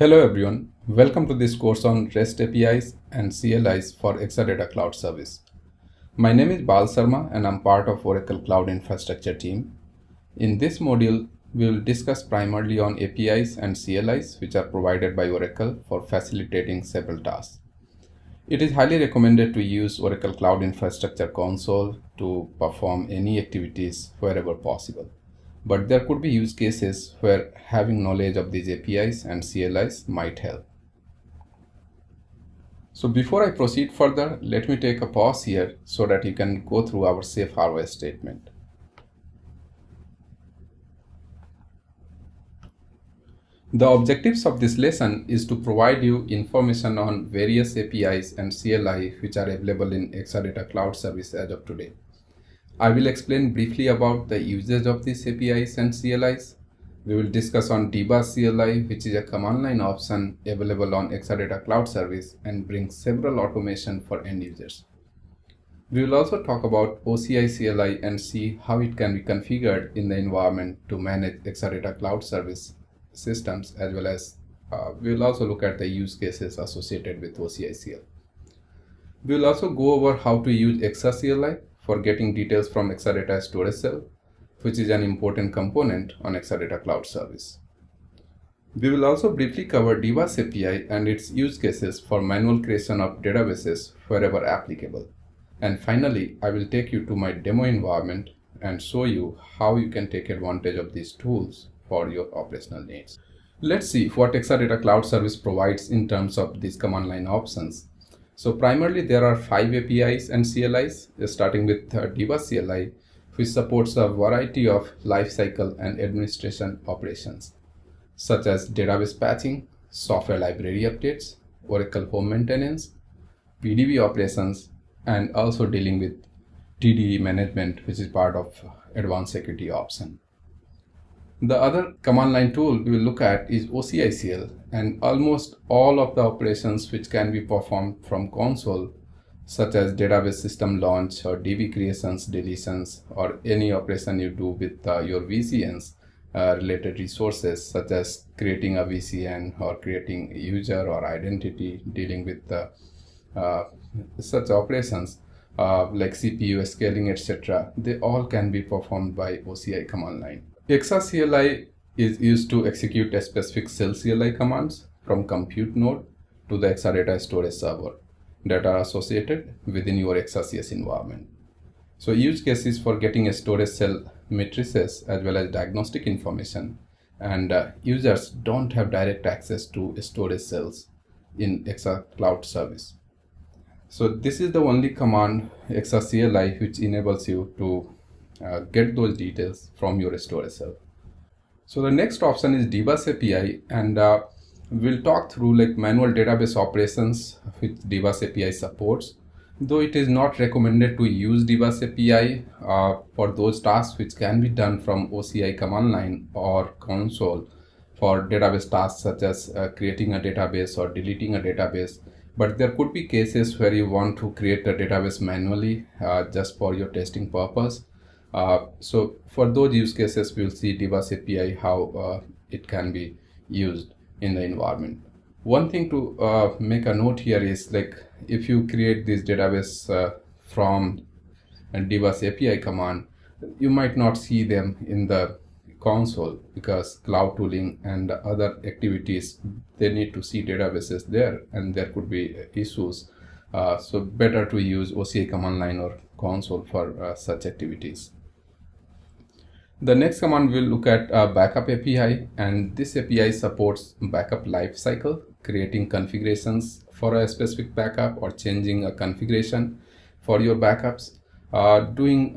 Hello everyone, welcome to this course on REST APIs and CLIs for Exadata Cloud Service. My name is Bal Sarma and I'm part of Oracle Cloud Infrastructure team. In this module, we will discuss primarily on APIs and CLIs which are provided by Oracle for facilitating several tasks. It is highly recommended to use Oracle Cloud Infrastructure console to perform any activities wherever possible. But there could be use cases where having knowledge of these APIs and CLIs might help. So before I proceed further, let me take a pause here so that you can go through our safe harbor statement. The objectives of this lesson is to provide you information on various APIs and CLI which are available in Exadata Cloud Service as of today. I will explain briefly about the usage of these APIs and CLIs. We will discuss on DBaaS CLI, which is a command line option available on Exadata Cloud Service and brings several automation for end users. We will also talk about OCI CLI and see how it can be configured in the environment to manage Exadata Cloud Service systems, as well as we will also look at the use cases associated with OCI CLI. We will also go over how to use XRCLI for getting details from Exadata storage cell, which is an important component on Exadata Cloud Service. We will also briefly cover DBaaS API and its use cases for manual creation of databases wherever applicable. And finally, I will take you to my demo environment and show you how you can take advantage of these tools for your operational needs. Let's see what Exadata Cloud Service provides in terms of these command line options. So primarily there are 5 APIs and CLIs, starting with DBaaS CLI, which supports a variety of lifecycle and administration operations, such as database patching, software library updates, Oracle home maintenance, PDB operations, and also dealing with TDE management, which is part of advanced security option. The other command line tool we will look at is OCICL, and almost all of the operations which can be performed from console, such as database system launch or DB creations, deletions, or any operation you do with your VCNs related resources, such as creating a VCN or creating a user or identity, dealing with such operations like CPU, scaling, etc. They all can be performed by OCI command line. XRCLI is used to execute a specific CellCLI commands from compute node to the Exadata storage server that are associated within your XRCS environment. So use cases for getting a storage cell matrices as well as diagnostic information, and users don't have direct access to storage cells in Exadata Cloud Service. So this is the only command XRCLI which enables you to get those details from your storage cell. So the next option is DBaaS API, and we'll talk through like manual database operations which DBaaS API supports, though it is not recommended to use DBaaS API for those tasks which can be done from OCI command line or console for database tasks such as creating a database or deleting a database. But there could be cases where you want to create a database manually just for your testing purpose. So for those use cases, we'll see DBaaS API, how it can be used in the environment. One thing to make a note here is like if you create this database from a DBaaS API command, you might not see them in the console because cloud tooling and other activities, they need to see databases there and there could be issues. So better to use OCI command line or console for such activities. The next command we'll look at backup API, and this API supports backup lifecycle, creating configurations for a specific backup or changing a configuration for your backups, doing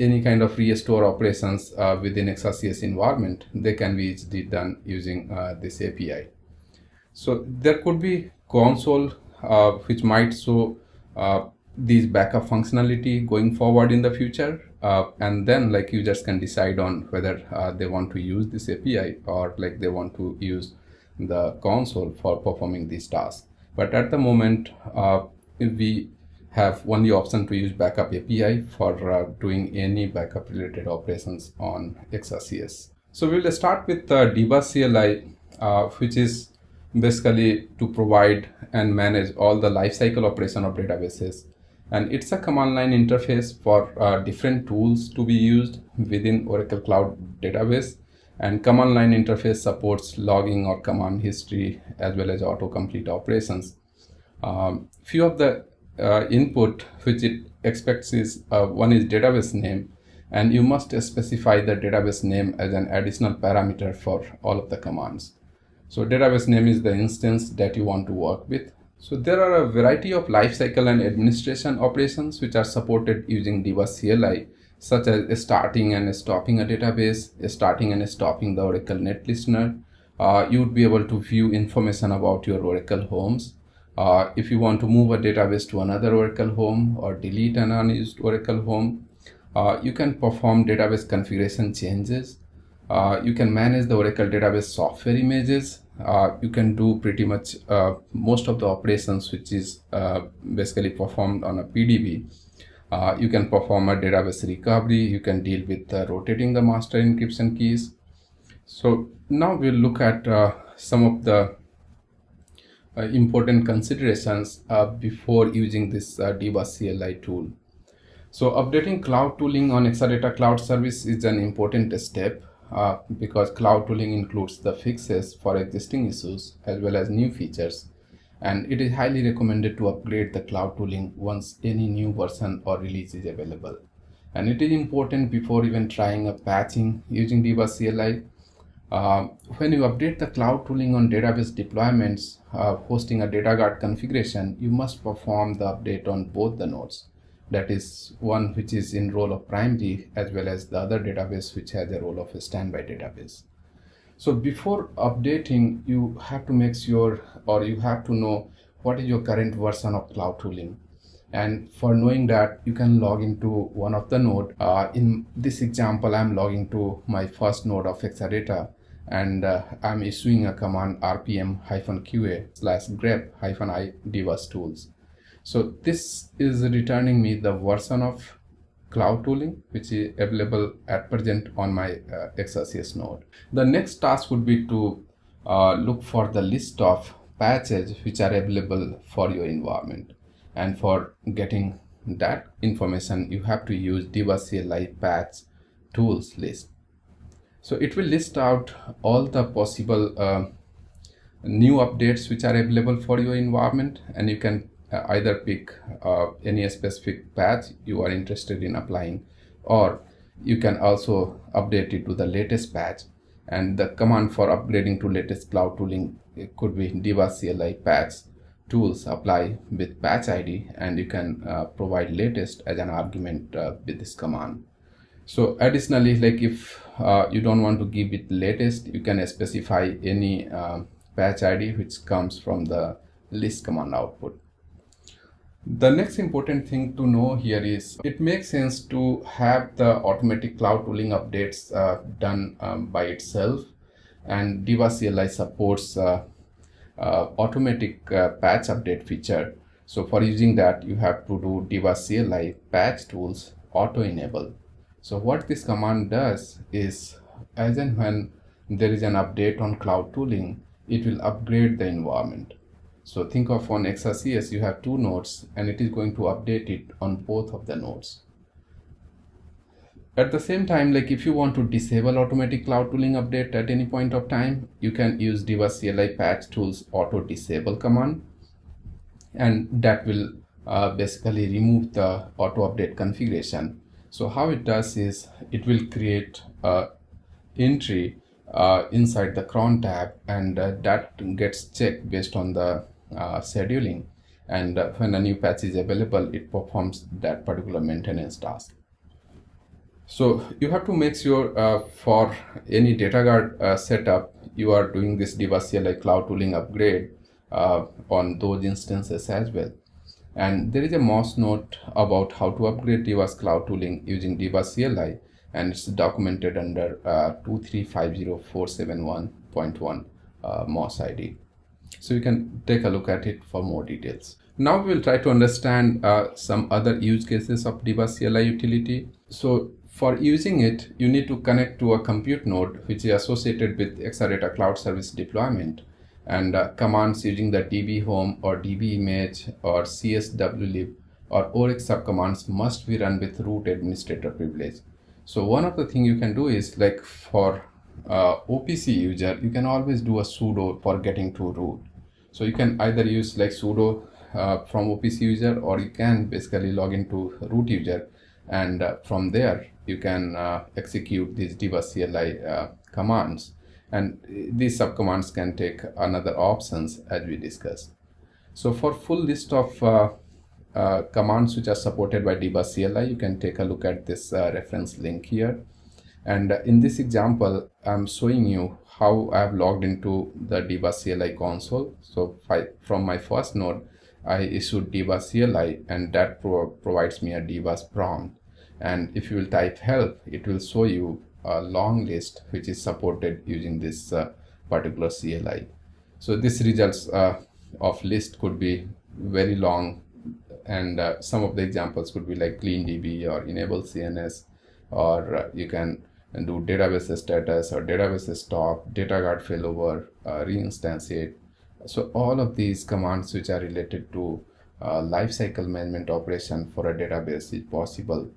any kind of restore operations within XRCS environment. They can be easily done using this API. So there could be console which might show these backup functionality going forward in the future, and then like users can decide on whether they want to use this API or like they want to use the console for performing these tasks. But at the moment we have only option to use backup API for doing any backup related operations on XRCS. So we'll start with DBaaS CLI, which is basically to provide and manage all the lifecycle operation of databases. And it's a command line interface for different tools to be used within Oracle Cloud Database. And command line interface supports logging or command history as well as autocomplete operations. Few of the input which it expects is one is database name, and you must specify the database name as an additional parameter for all of the commands. So database name is the instance that you want to work with. So there are a variety of lifecycle and administration operations which are supported using dbaascli, such as starting and stopping a database, starting and stopping the Oracle Net Listener. You would be able to view information about your Oracle homes. If you want to move a database to another Oracle home or delete an unused Oracle home, you can perform database configuration changes. You can manage the Oracle database software images. You can do pretty much most of the operations which is basically performed on a PDB. You can perform a database recovery. You can deal with rotating the master encryption keys. So now we'll look at some of the important considerations before using this dbaascli tool. So updating cloud tooling on Exadata Cloud Service is an important step because cloud tooling includes the fixes for existing issues as well as new features, and it is highly recommended to upgrade the cloud tooling once any new version or release is available. And it is important before even trying a patching using dbaascli. When you update the cloud tooling on database deployments hosting a data guard configuration, you must perform the update on both the nodes, that is one which is in role of primary as well as the other database which has a role of a standby database. So before updating, you have to make sure, or you have to know, what is your current version of cloud tooling. And for knowing that, you can log into one of the node. In this example, I'm logging to my first node of Exadata, and I'm issuing a command rpm-qa/grep-i dbaas tools. So this is returning me the version of cloud tooling which is available at present on my XRCS node. The next task would be to look for the list of patches which are available for your environment. And for getting that information, you have to use dbaascli patch tools list. So it will list out all the possible new updates which are available for your environment, and you can either pick any specific patch you are interested in applying, or you can also update it to the latest patch. And the command for upgrading to latest cloud tooling, it could be dbaascli patch tools apply with patch ID, and you can provide latest as an argument with this command. So additionally, like if you don't want to give it latest, you can specify any patch ID which comes from the list command output. The next important thing to know here is it makes sense to have the automatic cloud tooling updates done by itself, and dbaascli supports automatic patch update feature. So for using that, you have to do dbaascli patch tools auto enable. So what this command does is, as and when there is an update on cloud tooling, it will upgrade the environment. So think of on XRCS you have two nodes, and it is going to update it on both of the nodes. At the same time, like if you want to disable automatic cloud tooling update at any point of time, you can use dbaascli patch tools auto disable command, and that will basically remove the auto update configuration. So how it does is it will create a entry inside the cron tab, and that gets checked based on the scheduling, and when a new patch is available, it performs that particular maintenance task. So you have to make sure for any data guard setup, you are doing this dbaascli cloud tooling upgrade on those instances as well. And there is a MOS note about how to upgrade DBaaS cloud tooling using dbaascli, and it's documented under 2350471.1 MOS ID. So you can take a look at it for more details. Now we will try to understand some other use cases of dbaascli utility. So for using it, you need to connect to a compute node which is associated with Exadata Cloud Service deployment, and commands using the DB home or DB image or CSW lib or ORIC subcommands must be run with root administrator privilege. So one of the things you can do is, like for OPC user, you can always do a sudo for getting to root. So you can either use like sudo from OPC user, or you can basically log into root user, and from there you can execute these dbaascli commands, and these subcommands can take another options as we discussed. So for full list of commands which are supported by dbaascli, you can take a look at this reference link here. And in this example, I'm showing you how I have logged into the dbaascli console. So from my first node, I issued dbaascli, and that provides me a dbaas prompt. And if you will type help, it will show you a long list which is supported using this particular CLI. So this results of list could be very long, and some of the examples could be like clean DB or enable CNS, or you can do database status or database stop, data guard failover, reinstantiate. So all of these commands which are related to lifecycle management operation for a database is possible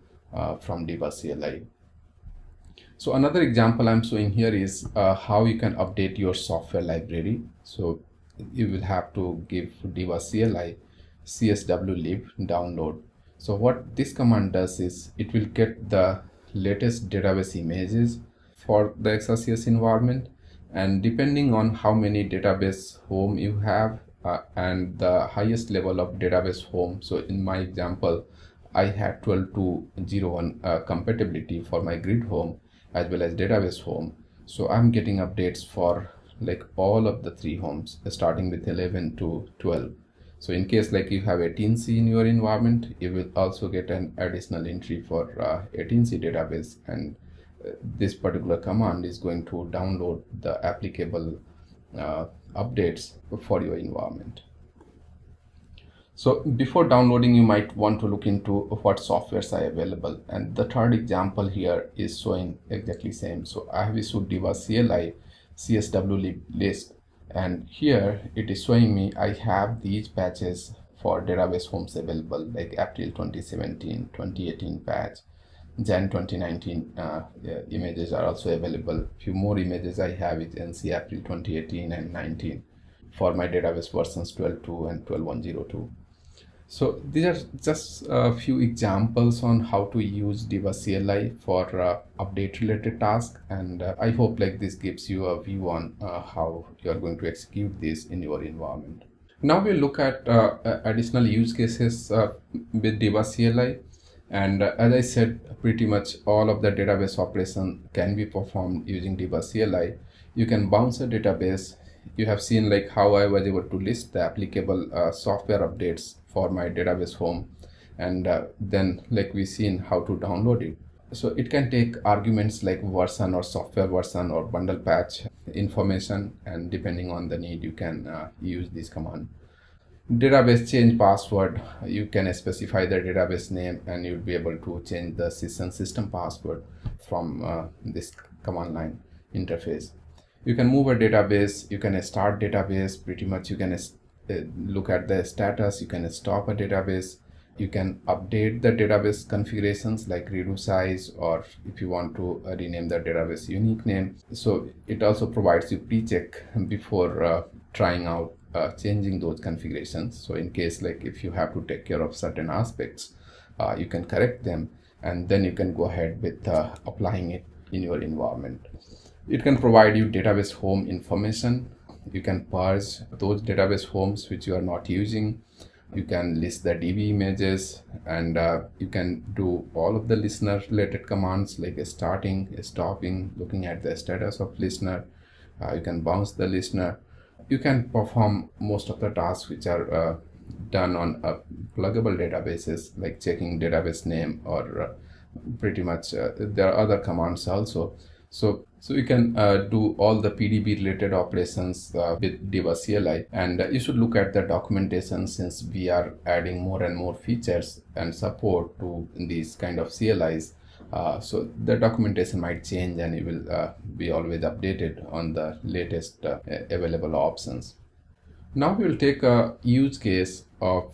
from dbaascli. So another example I'm showing here is how you can update your software library. So you will have to give dbaascli CSW lib download. So what this command does is it will get the latest database images for the XRCS environment, and depending on how many database home you have and the highest level of database home. So in my example, I had 12.2.0.1 compatibility for my grid home as well as database home. So I'm getting updates for like all of the three homes starting with 11 to 12. So in case like you have 18c in your environment, you will also get an additional entry for 18c database, and this particular command is going to download the applicable updates for your environment. So before downloading, you might want to look into what softwares are available, and the third example here is showing exactly same. So I have issued dbaascli CSW list, and here it is showing me I have these patches for database homes available, like April 2017, 2018 patch, Jan 2019 images are also available. Few more images I have is NC April 2018 and 19 for my database versions 12.2 and 12.1.0.2. So these are just a few examples on how to use dbaascli for update related tasks, and I hope like this gives you a view on how you are going to execute this in your environment. Now we'll look at additional use cases with dbaascli, and as I said, pretty much all of the database operation can be performed using dbaascli. You can bounce a database. You have seen like how I was able to list the applicable software updates for my database home, and then like we've seen how to download it. So it can take arguments like version or software version or bundle patch information, and depending on the need you can use this command. Database change password, you can specify the database name and you'll be able to change the system password from this command line interface. You can move a database, you can start database, pretty much you can look at the status, you can stop a database, you can update the database configurations like redo size, or if you want to rename the database unique name. So it also provides you pre-check before trying out changing those configurations. So in case like if you have to take care of certain aspects, you can correct them, and then you can go ahead with applying it in your environment. It can provide you database home information. You can purge those database homes which you are not using. You can list the DB images, and you can do all of the listener related commands like starting, stopping, looking at the status of listener. You can bounce the listener. You can perform most of the tasks which are done on pluggable databases, like checking database name, or pretty much there are other commands also. So you can do all the PDB related operations with dbaascli, and you should look at the documentation, since we are adding more and more features and support to these kind of CLIs. So the documentation might change, and it will be always updated on the latest available options. Now we will take a use case of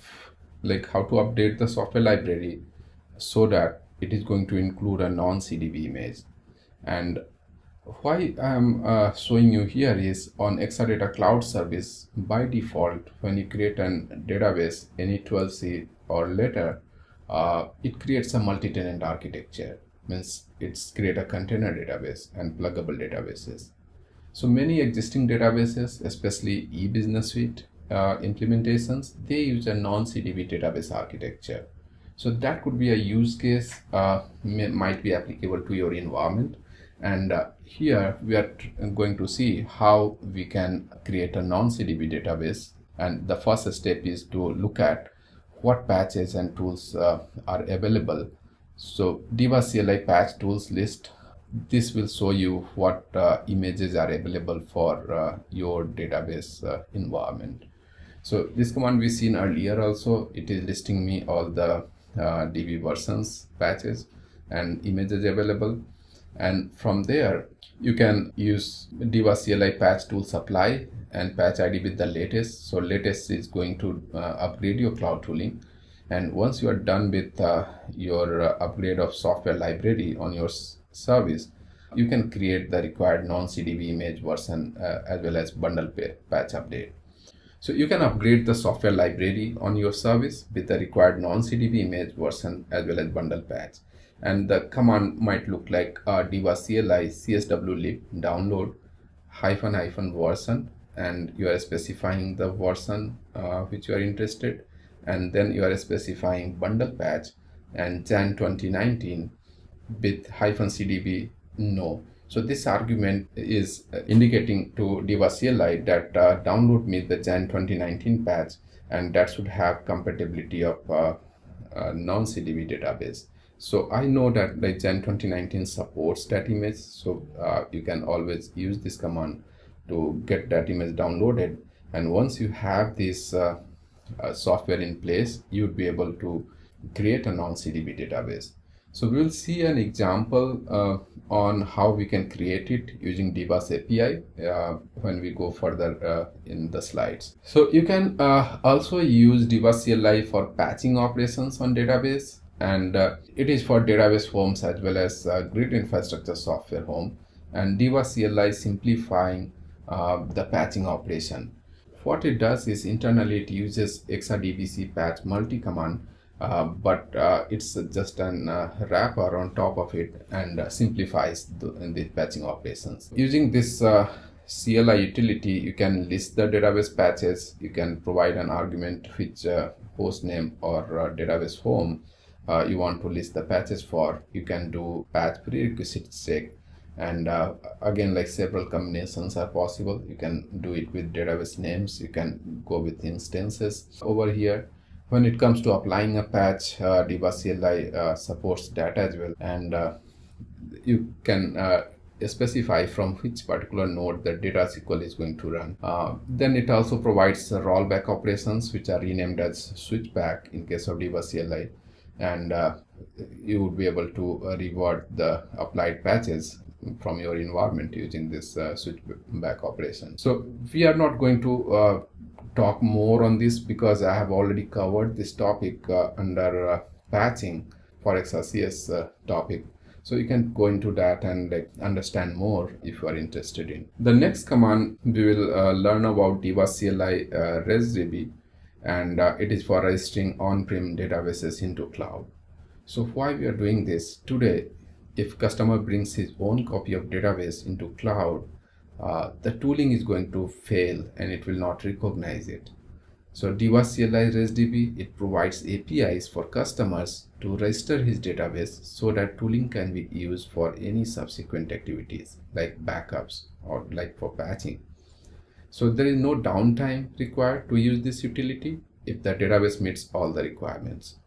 like how to update the software library so that it is going to include a non-CDB image. And why I am showing you here is on Exadata Cloud Service, by default when you create a database any 12c or later, it creates a multi-tenant architecture, means it's create a container database and pluggable databases. So many existing databases, especially e-business suite implementations, they use a non-CDB database architecture. So that could be a use case, might be applicable to your environment. And here we are going to see how we can create a non-CDB database. And the first step is to look at what patches and tools are available. So dbaascli patch tools list. This will show you what images are available for your database environment. So this command we've seen earlier also, it is listing me all the DB versions, patches and images available. And from there you can use dbaascli patch tool supply and patch ID with the latest. So latest is going to upgrade your cloud tooling. And once you are done with your upgrade of software library on your service, you can create the required non-CDB image version as well as bundle patch update. So you can upgrade the software library on your service with the required non-CDB image version as well as bundle patch. And the command might look like dbaascli CSW lib download -- version, and you are specifying the version which you are interested, and then you are specifying bundle patch and Jan 2019 with -cdb no. So this argument is indicating to dbaascli that download me the Jan 2019 patch, and that should have compatibility of non-CDB database. So I know that the Jan 2019 supports that image, so you can always use this command to get that image downloaded. And once you have this software in place, you would be able to create a non-CDB database. So we will see an example on how we can create it using DBaaS API when we go further in the slides. So you can also use dbaascli for patching operations on database, and it is for database homes as well as grid infrastructure software home, and dbaascli simplifying the patching operation. What it does is internally it uses XRDBC patch multi command, but it's just an wrapper on top of it and simplifies the patching operations. Using this CLI utility, you can list the database patches, you can provide an argument which host name or database home you want to list the patches for, you can do patch prerequisites check, and again like several combinations are possible. You can do it with database names, you can go with instances over here. When it comes to applying a patch, dbaascli supports that as well, and you can specify from which particular node the data SQL is going to run. Then it also provides rollback operations, which are renamed as switchback in case of dbaascli, and you would be able to reward the applied patches from your environment using this switchback operation. So we are not going to talk more on this because I have already covered this topic under patching for XRCS topic. So you can go into that and like, understand more if you are interested in. The next command we will learn about dbaascli resdb, and it is for registering on-prem databases into cloud. So why we are doing this today? If customer brings his own copy of database into cloud, the tooling is going to fail and it will not recognize it. So dbaascli resdb, it provides APIs for customers to register his database so that tooling can be used for any subsequent activities like backups or like for patching. So there is no downtime required to use this utility if the database meets all the requirements.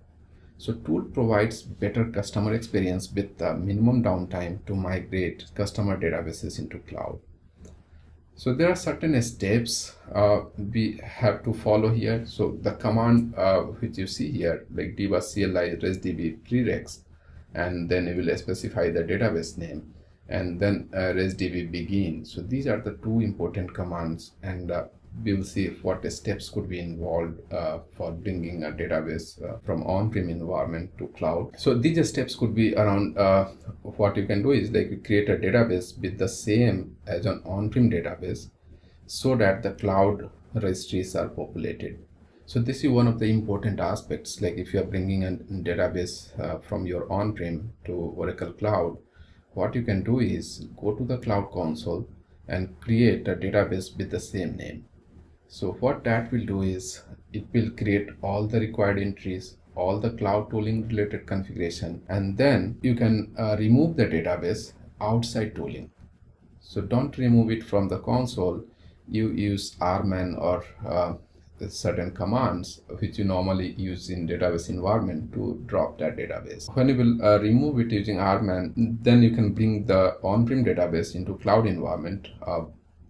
So tool provides better customer experience with the minimum downtime to migrate customer databases into cloud. So there are certain steps we have to follow here. So the command which you see here, like dbaascli resdb prereqs, and then you will specify the database name, and then resdb begin. So these are the two important commands, and we will see what steps could be involved for bringing a database from on-prem environment to cloud. So these steps could be around what you can do is like you create a database with the same as an on-prem database so that the cloud registries are populated. So this is one of the important aspects, like if you are bringing a database from your on-prem to Oracle Cloud, what you can do is go to the Cloud Console and create a database with the same name. So what that will do is it will create all the required entries, all the cloud tooling related configuration, and then you can remove the database outside tooling. So don't remove it from the console. You use RMAN or certain commands which you normally use in database environment to drop that database. When you will remove it using RMAN, then you can bring the on-prem database into cloud environment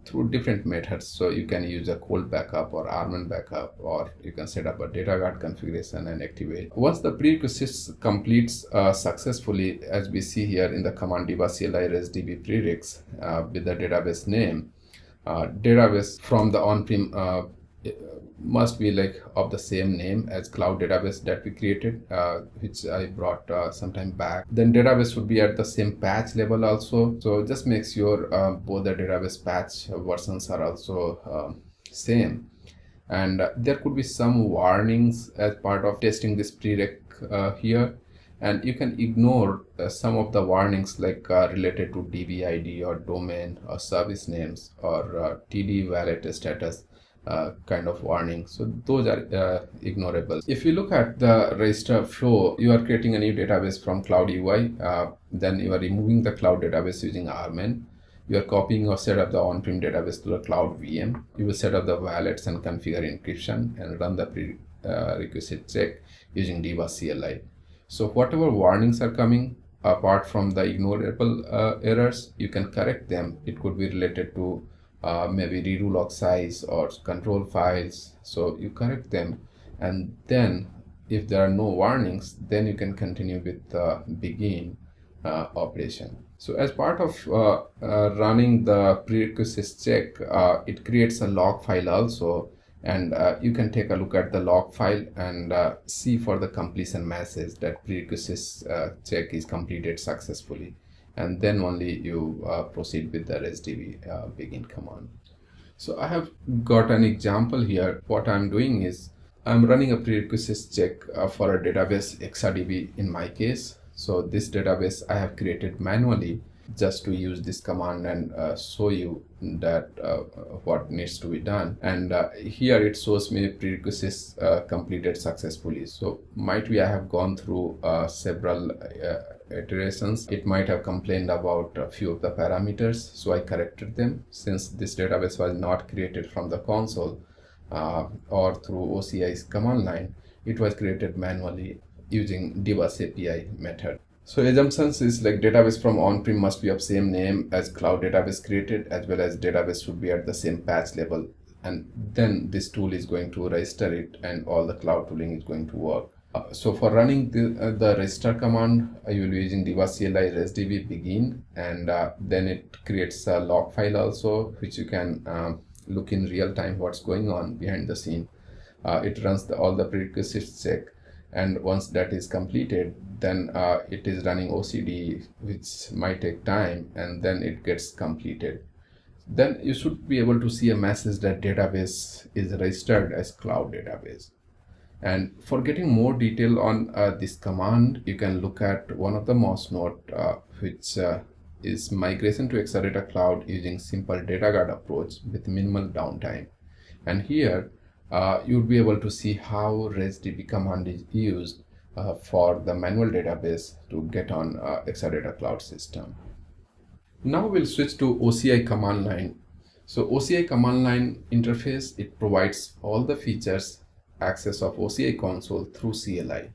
through different methods. So you can use a cold backup or RMAN backup, or you can set up a data guard configuration and activate. Once the prerequisites completes successfully, as we see here in the command dbaascli resdb prereqs with the database name, database from the on-prem must be like of the same name as cloud database that we created, which I brought sometime back. Then database would be at the same patch level also, so just make sure both the database patch versions are also same. And there could be some warnings as part of testing this prereq here, and you can ignore some of the warnings like related to DBID or domain or service names or TDE valid status kind of warning. So those are ignorable. If you look at the register flow, you are creating a new database from Cloud UI, then you are removing the cloud database using RMAN. You are copying or set up the on-prem database to the cloud VM. You will set up the wallets and configure encryption and run the prerequisite check using dbaascli. So whatever warnings are coming, apart from the ignorable errors, you can correct them. It could be related to maybe redo log size or control files, so you correct them. And then if there are no warnings, then you can continue with the begin operation. So as part of running the prerequisites check, it creates a log file also, and you can take a look at the log file and see for the completion message that prerequisites check is completed successfully. And then only you proceed with the resdb begin command. So I have got an example here. What I'm doing is I'm running a prerequisites check for a database XRDB in my case. So this database I have created manually just to use this command and show you that what needs to be done. And here it shows me prerequisites completed successfully. So might be I have gone through several iterations. It might have complained about a few of the parameters, so I corrected them. Since this database was not created from the console or through OCI's command line, it was created manually using DBaaS API method. So assumptions is like database from on-prem must be of same name as cloud database created, as well as database should be at the same patch level, and then this tool is going to register it and all the cloud tooling is going to work. So for running the register command, I will be using dbaascli resdb begin, and then it creates a log file also, which you can look in real time what's going on behind the scene. It runs all the prerequisites check, and once that is completed, then it is running OCD, which might take time, and then it gets completed. Then you should be able to see a message that database is registered as cloud database. And for getting more detail on this command, you can look at one of the MOS note, which is migration to Exadata Cloud using simple data guard approach with minimal downtime. And here you would be able to see how resdb command is used for the manual database to get on Exadata Cloud system. Now we'll switch to OCI command line. So OCI command line interface, it provides all the features access of OCI console through CLI.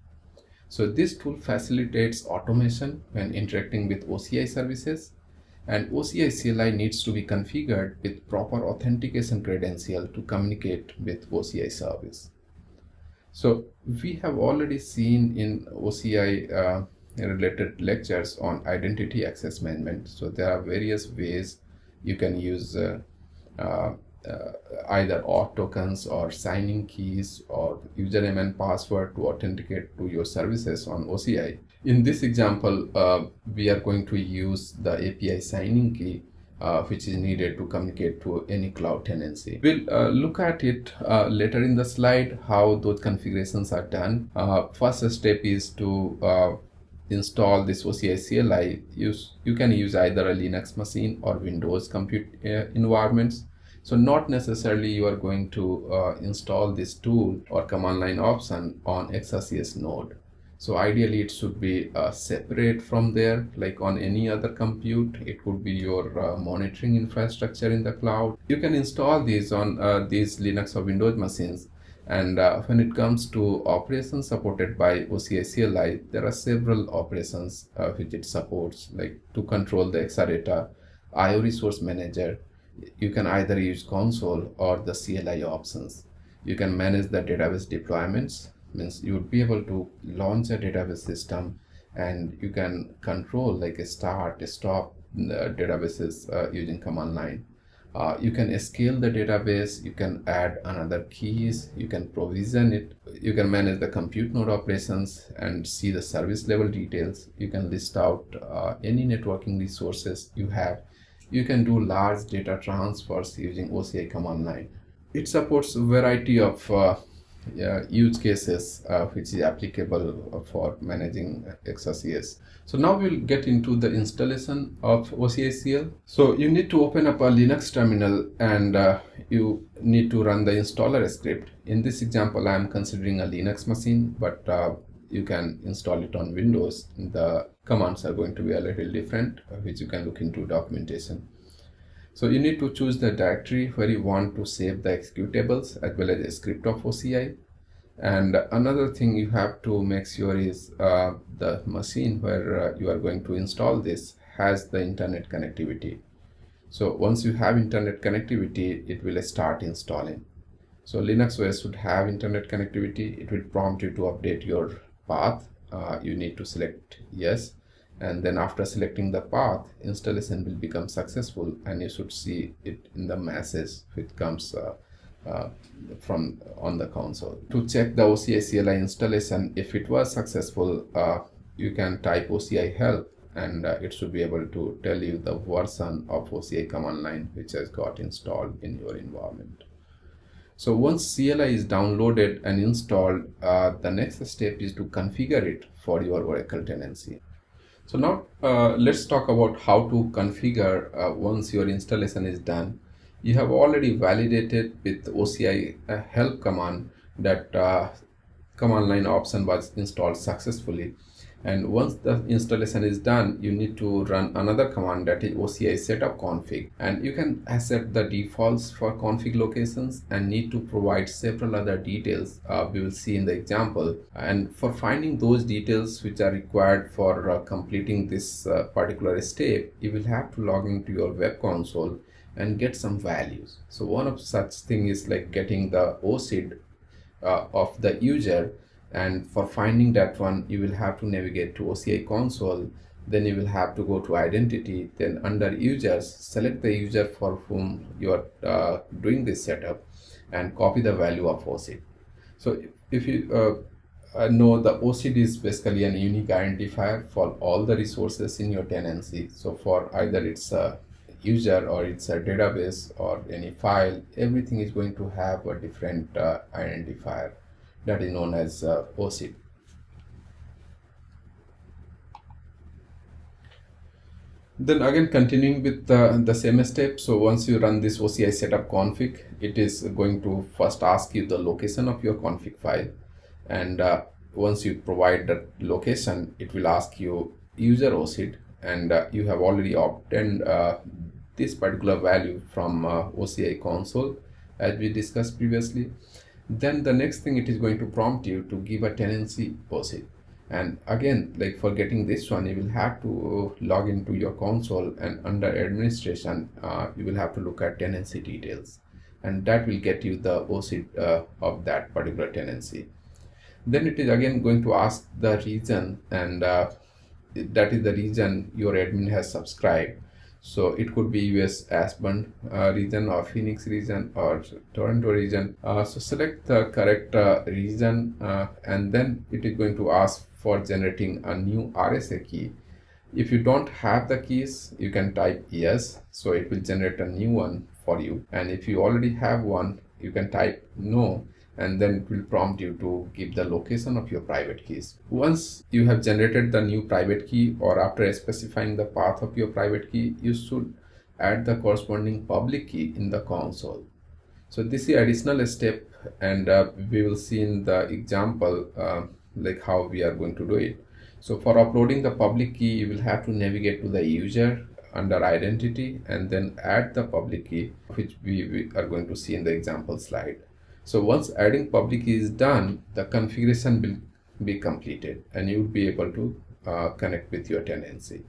So this tool facilitates automation when interacting with OCI services, and OCI CLI needs to be configured with proper authentication credential to communicate with OCI service. So we have already seen in OCI related lectures on identity access management. So there are various ways you can use either auth tokens or signing keys or username and password to authenticate to your services on OCI. In this example, we are going to use the API signing key, which is needed to communicate to any cloud tenancy. We'll look at it later in the slide how those configurations are done. First step is to install this OCI CLI. You can use either a Linux machine or Windows compute environments. So not necessarily you are going to install this tool or command line option on XRCS node. So ideally it should be separate from there, like on any other compute. It could be your monitoring infrastructure in the cloud. You can install these on these Linux or Windows machines. And when it comes to operations supported by OCI CLI, there are several operations which it supports, like to control the Exadata, IO resource manager. You can either use console or the CLI options. You can manage the database deployments, means you would be able to launch a database system, and you can control like a start, stop databases using command line. You can scale the database, you can add another keys, you can provision it, you can manage the compute node operations and see the service level details. You can list out any networking resources you have. You can do large data transfers using OCI command line. It supports a variety of use cases which is applicable for managing XRCS. So now we'll get into the installation of OCICL. So you need to open up a Linux terminal and you need to run the installer script. In this example, I am considering a Linux machine, but you can install it on Windows. The commands are going to be a little different, which you can look into documentation. So you need to choose the directory where you want to save the executables as well as a script of OCI. And another thing you have to make sure is the machine where you are going to install this has the internet connectivity. So once you have internet connectivity, it will start installing. So Linux OS should have internet connectivity. It will prompt you to update your path. You need to select yes, and then after selecting the path, installation will become successful, and you should see it in the message which comes from on the console. To check the OCI CLI installation, if it was successful, you can type OCI help, and it should be able to tell you the version of OCI command line which has got installed in your environment. So once CLI is downloaded and installed, the next step is to configure it for your Oracle tenancy. So now let's talk about how to configure once your installation is done. You have already validated with OCI help command that command line option was installed successfully. And once the installation is done, you need to run another command, that is OCI setup config. And you can accept the defaults for config locations and need to provide several other details we will see in the example. And for finding those details which are required for completing this particular step, you will have to log into your web console and get some values. So one of such thing is like getting the OCID of the user. And for finding that one, you will have to navigate to OCI console, then you will have to go to identity, then under users, select the user for whom you are doing this setup and copy the value of OCID. So if you know, the OCID is basically an unique identifier for all the resources in your tenancy. So for either it's a user or it's a database or any file, everything is going to have a different identifier. That is known as OCID. Then again, continuing with the same step. So once you run this OCI setup config, it is going to first ask you the location of your config file. And once you provide that location, it will ask you user OCID, and you have already obtained this particular value from OCI console as we discussed previously. Then the next thing it is going to prompt you to give a tenancy OCID. And again, like for getting this one, you will have to log into your console, and under administration, you will have to look at tenancy details, and that will get you the OCID of that particular tenancy. Then it is again going to ask the region, and that is the region your admin has subscribed. So it could be US Aspen region or Phoenix region or Toronto region. So select the correct region and then it is going to ask for generating a new RSA key. If you don't have the keys, you can type yes, so it will generate a new one for you. And if you already have one, you can type no, and then it will prompt you to give the location of your private keys. Once you have generated the new private key, or after specifying the path of your private key, you should add the corresponding public key in the console. So this is additional step, and we will see in the example like how we are going to do it. So for uploading the public key, you will have to navigate to the user under identity and then add the public key, which we are going to see in the example slide. So once adding public key is done, the configuration will be completed and you will be able to connect with your tenancy.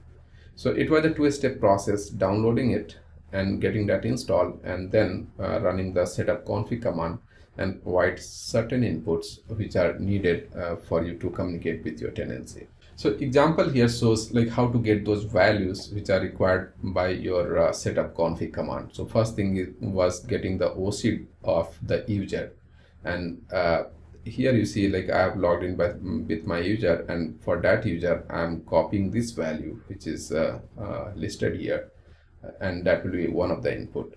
So it was a two-step process, downloading it and getting that installed, and then running the setup config command and provide certain inputs which are needed for you to communicate with your tenancy. So example here shows like how to get those values which are required by your setup config command. So first thing was getting the OCID of the user, and here you see like I have logged in with my user, and for that user I am copying this value which is listed here, and that will be one of the input.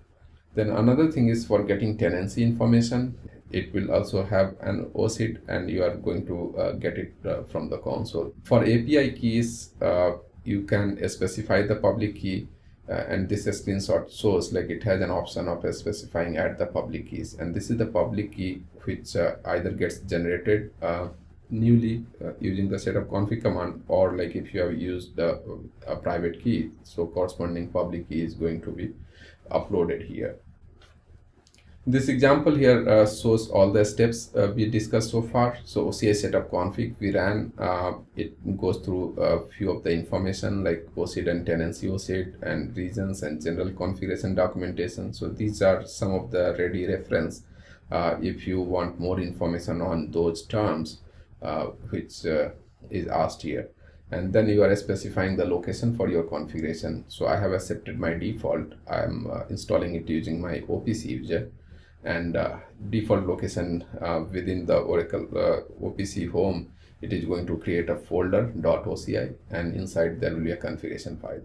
Then another thing is for getting tenancy information. It will also have an OCID, and you are going to get it from the console. For API keys, you can specify the public key, and this screenshot shows like it has an option of specifying add the public keys, and this is the public key which either gets generated newly using the setup config command, or like if you have used a private key, so corresponding public key is going to be uploaded here. This example here shows all the steps we discussed so far. So OCI setup config we ran, it goes through a few of the information like OCID and tenancy OCID and regions and general configuration documentation. So these are some of the ready reference if you want more information on those terms which is asked here. And then you are specifying the location for your configuration. So I have accepted my default. I'm installing it using my OPC user, and default location within the Oracle OPC home, it is going to create a folder .oci, and inside there will be a configuration file.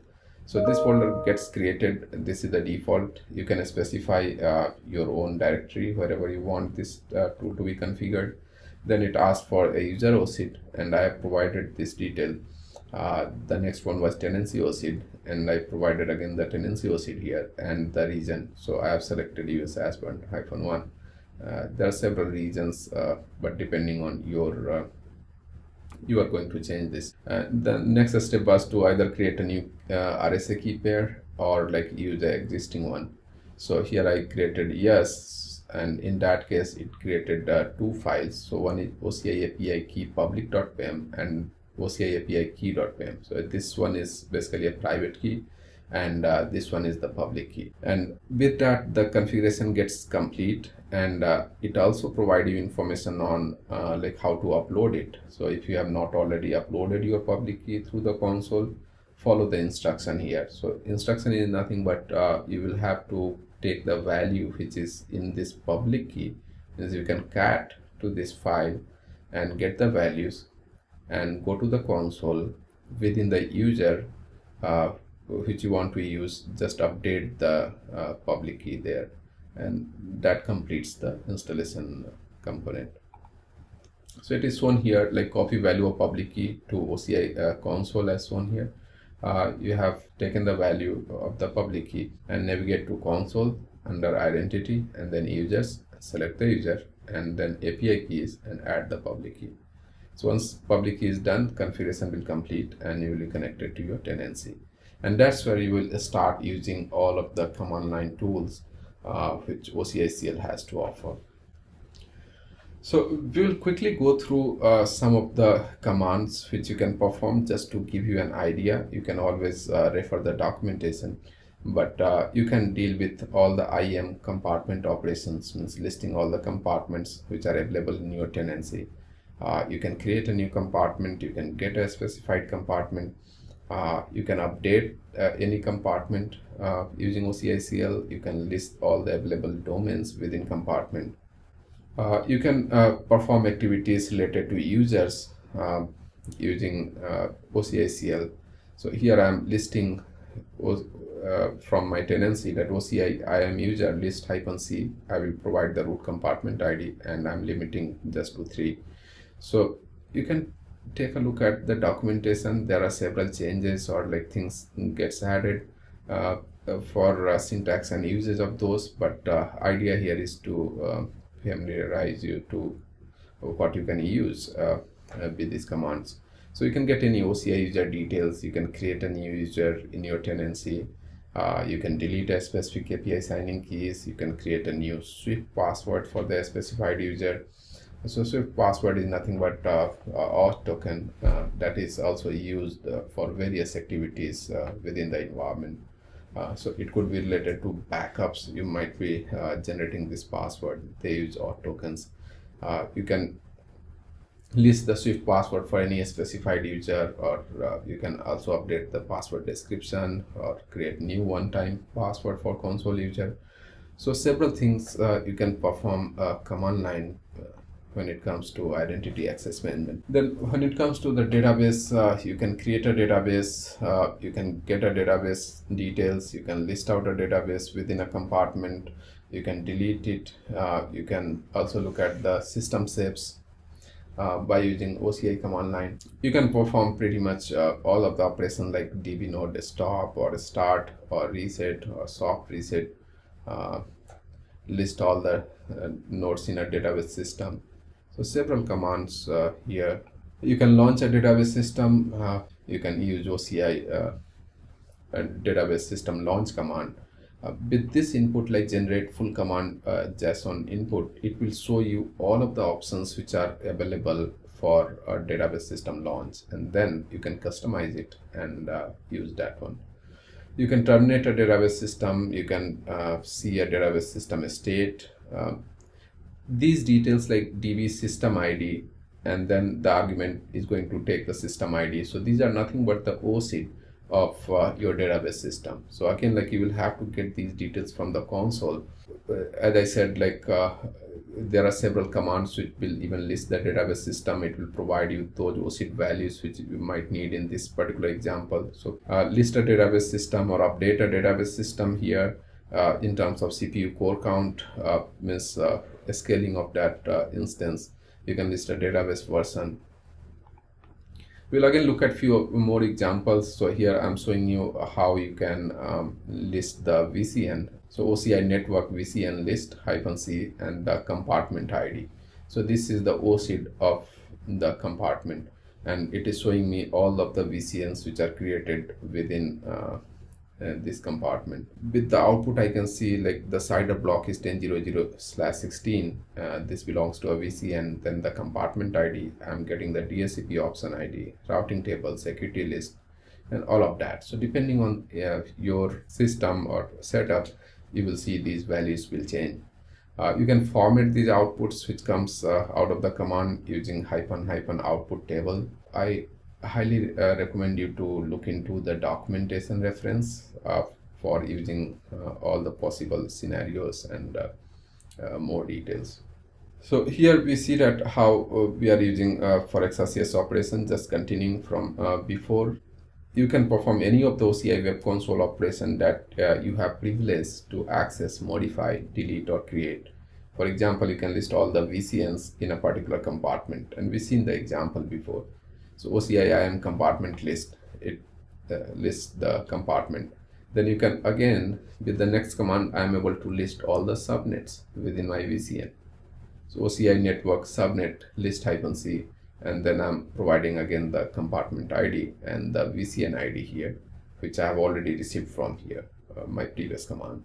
So this folder gets created. This is the default. You can specify your own directory wherever you want this tool to be configured. Then it asked for a user OCID, and I have provided this detail. The next one was tenancy OCID, and I provided again the tenancy OCID here and the region. So I have selected US Aspen -1. There are several regions, but depending on your, you are going to change this. The next step was to either create a new RSA key pair or like use the existing one. So here I created yes, and in that case it created two files. So one is OCI API key public.pm and OCI API key.pm. So this one is basically a private key, and this one is the public key. And with that the configuration gets complete, and it also provides you information on like how to upload it. So if you have not already uploaded your public key through the console, follow the instruction here. So instruction is nothing but you will have to take the value which is in this public key, as you can cat to this file and get the values, and go to the console within the user which you want to use, just update the public key there, and that completes the installation component. So it is shown here like copy value of public key to OCI console as shown here. You have taken the value of the public key and navigate to console under identity and then users, select the user and then API keys and add the public key. So once public key is done, configuration will complete and you will be connected to your tenancy. And that's where you will start using all of the command line tools which OCICL has to offer. So we will quickly go through some of the commands which you can perform just to give you an idea. You can always refer the documentation, but you can deal with all the IAM compartment operations, means listing all the compartments which are available in your tenancy. You can create a new compartment, you can get a specified compartment, You can update any compartment using OCICL. You can list all the available domains within compartment. You can perform activities related to users using OCICL. So here I am listing from my tenancy that OCI I am user list -c. I will provide the root compartment ID, and I'm limiting just to 3. So you can take a look at the documentation. There are several changes or like things gets added for syntax and usage of those, but idea here is to familiarize you to what you can use with these commands. So you can get any OCI user details, you can create a new user in your tenancy, you can delete a specific API signing keys, you can create a new swift password for the specified user. So swift password is nothing but auth token that is also used for various activities within the environment. So it could be related to backups. You might be generating this password. They use auth tokens. You can list the swift password for any specified user, or you can also update the password description or create new one-time password for console user. So several things you can perform command line when it comes to identity access management. Then when it comes to the database, you can create a database, you can get a database details, you can list out a database within a compartment, you can delete it, you can also look at the system shapes by using OCI command line. You can perform pretty much all of the operations like DB node stop or start or reset or soft reset, list all the nodes in a database system. So several commands here. You can launch a database system. You can use OCI database system launch command. With this input like generate full command JSON input, it will show you all of the options which are available for a database system launch, and then you can customize it and use that one. You can terminate a database system. You can see a database system state. These details like DB system ID, and then the argument is going to take the system ID. So these are nothing but the OCID of your database system. So again, like you will have to get these details from the console. As I said, like there are several commands which will even list the database system. It will provide you those OCID values which you might need in this particular example. So list a database system or update a database system here in terms of CPU core count, means scaling of that instance. You can list a database version. We'll again look at few more examples. So here I'm showing you how you can list the VCN. So OCI network VCN list -c and the compartment ID. So this is the OCID of the compartment, and it is showing me all of the VCNs which are created within this compartment. With the output, I can see like the CIDR block is 10.00/16. This belongs to a VCN. Then the compartment ID, I'm getting the DSCP option ID, routing table, security list, and all of that. So depending on your system or setup, you will see these values will change. You can format these outputs which comes out of the command using --output table. I highly recommend you to look into the documentation reference for using all the possible scenarios and more details. So here we see that how we are using for XRCS operation, just continuing from before. You can perform any of the OCI web console operation that you have privilege to access, modify, delete, or create. For example, you can list all the VCNs in a particular compartment, and we've seen the example before. So OCI IAM compartment list, it lists the compartment. Then you can again, with the next command, I am able to list all the subnets within my VCN. So OCI network subnet list -c, and then I'm providing again the compartment ID and the VCN ID here, which I have already received from here, my previous command.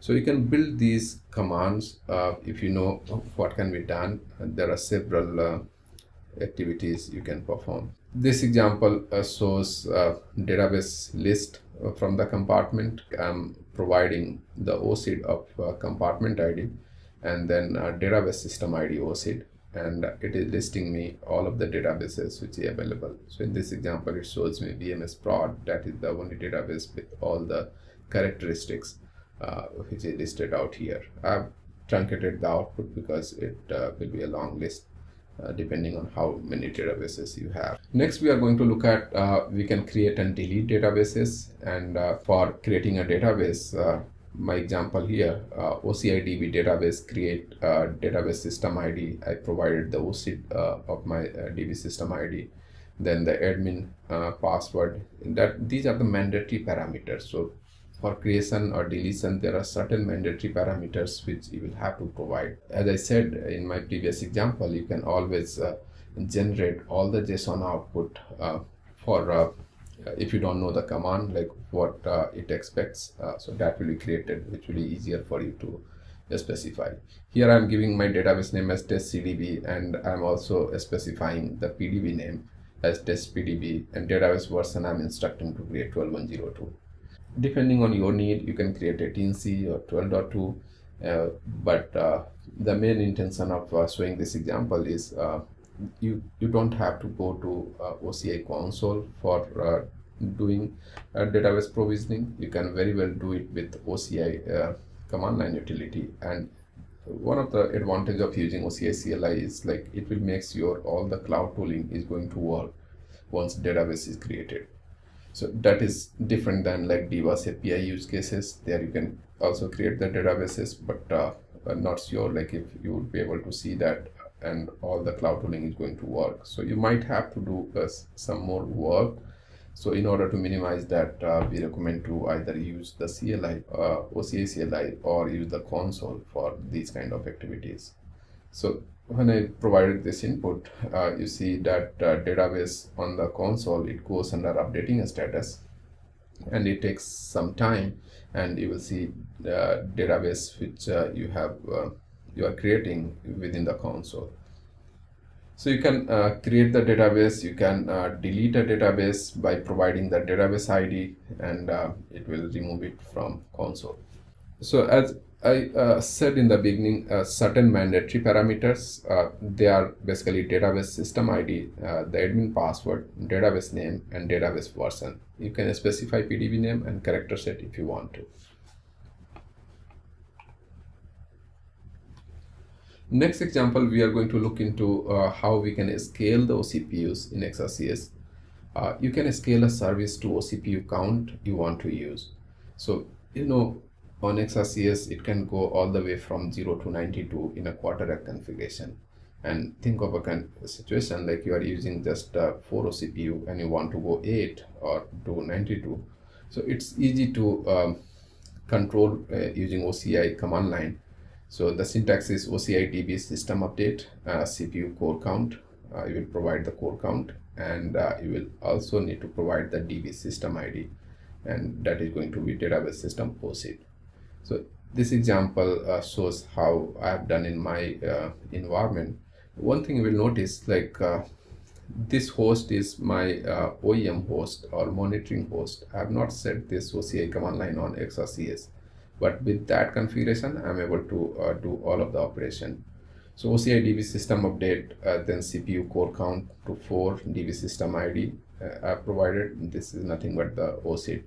So you can build these commands if you know what can be done. And there are several activities you can perform. This example shows database list from the compartment. I'm providing the OCID of compartment ID, and then database system ID OCID, and it is listing me all of the databases which is available. So in this example, it shows me BMS prod, that is the only database with all the characteristics which is listed out here. I've truncated the output because it will be a long list depending on how many databases you have. Next, we are going to look at we can create and delete databases. And for creating a database, my example here, OCIDB database, create database system ID. I provided the OCID of my DB system ID, then the admin password. That these are the mandatory parameters. So for creation or deletion, there are certain mandatory parameters which you will have to provide. As I said in my previous example, you can always generate all the JSON output for if you don't know the command, like what it expects, so that will be created, which will be easier for you to specify. Here I'm giving my database name as test CDB, and I'm also specifying the PDB name as test PDB, and database version I'm instructing to create 12.1.0.2. Depending on your need, you can create 18c or 12.2, but the main intention of showing this example is you don't have to go to OCI console for doing database provisioning. You can very well do it with OCI command line utility. And one of the advantage of using OCI CLI is like it will make sure all the cloud tooling is going to work once database is created. So that is different than like DBaaS API use cases. There you can also create the databases, but I'm not sure like if you would be able to see that and all the cloud tooling is going to work. So you might have to do some more work. So in order to minimize that, we recommend to either use the CLI, OCI CLI, or use the console for these kind of activities. So when I provided this input, you see that database on the console, it goes under updating a status, and it takes some time, and you will see the database which you are creating within the console. So you can create the database, you can delete a database by providing the database ID, and it will remove it from console. So as I said in the beginning, certain mandatory parameters, they are basically database system ID, the admin password, database name, and database version. You can specify PDB name and character set if you want to. Next example, we are going to look into how we can scale the OCPUs in XRCS. You can scale a service to OCPU count you want to use. So, you know, on XRCS, it can go all the way from 0 to 92 in a quarter rack configuration. And think of a situation like you are using just 4 OCPU and you want to go 8 or do 92. So it's easy to control using OCI command line. So the syntax is OCI DB system update, CPU core count. You will provide the core count, and you will also need to provide the DB system ID, and that is going to be database system OCID. So this example shows how I have done in my environment. One thing you will notice, like this host is my OEM host or monitoring host. I have not set this OCI command line on XRCS, but with that configuration, I am able to do all of the operation. So OCI DB system update, then CPU core count to 4, DB system ID I provided. This is nothing but the OCID,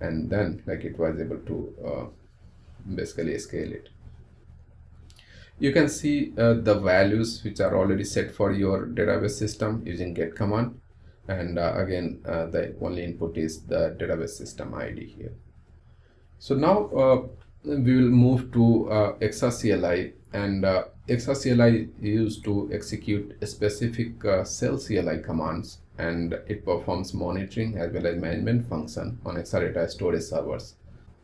and then like it was able to basically scale it. You can see the values which are already set for your database system using get command, and again the only input is the database system ID here. So now we will move to XRCLI, and XRCLI is used to execute specific CellCLI commands, and it performs monitoring as well as management function on Exadata storage servers.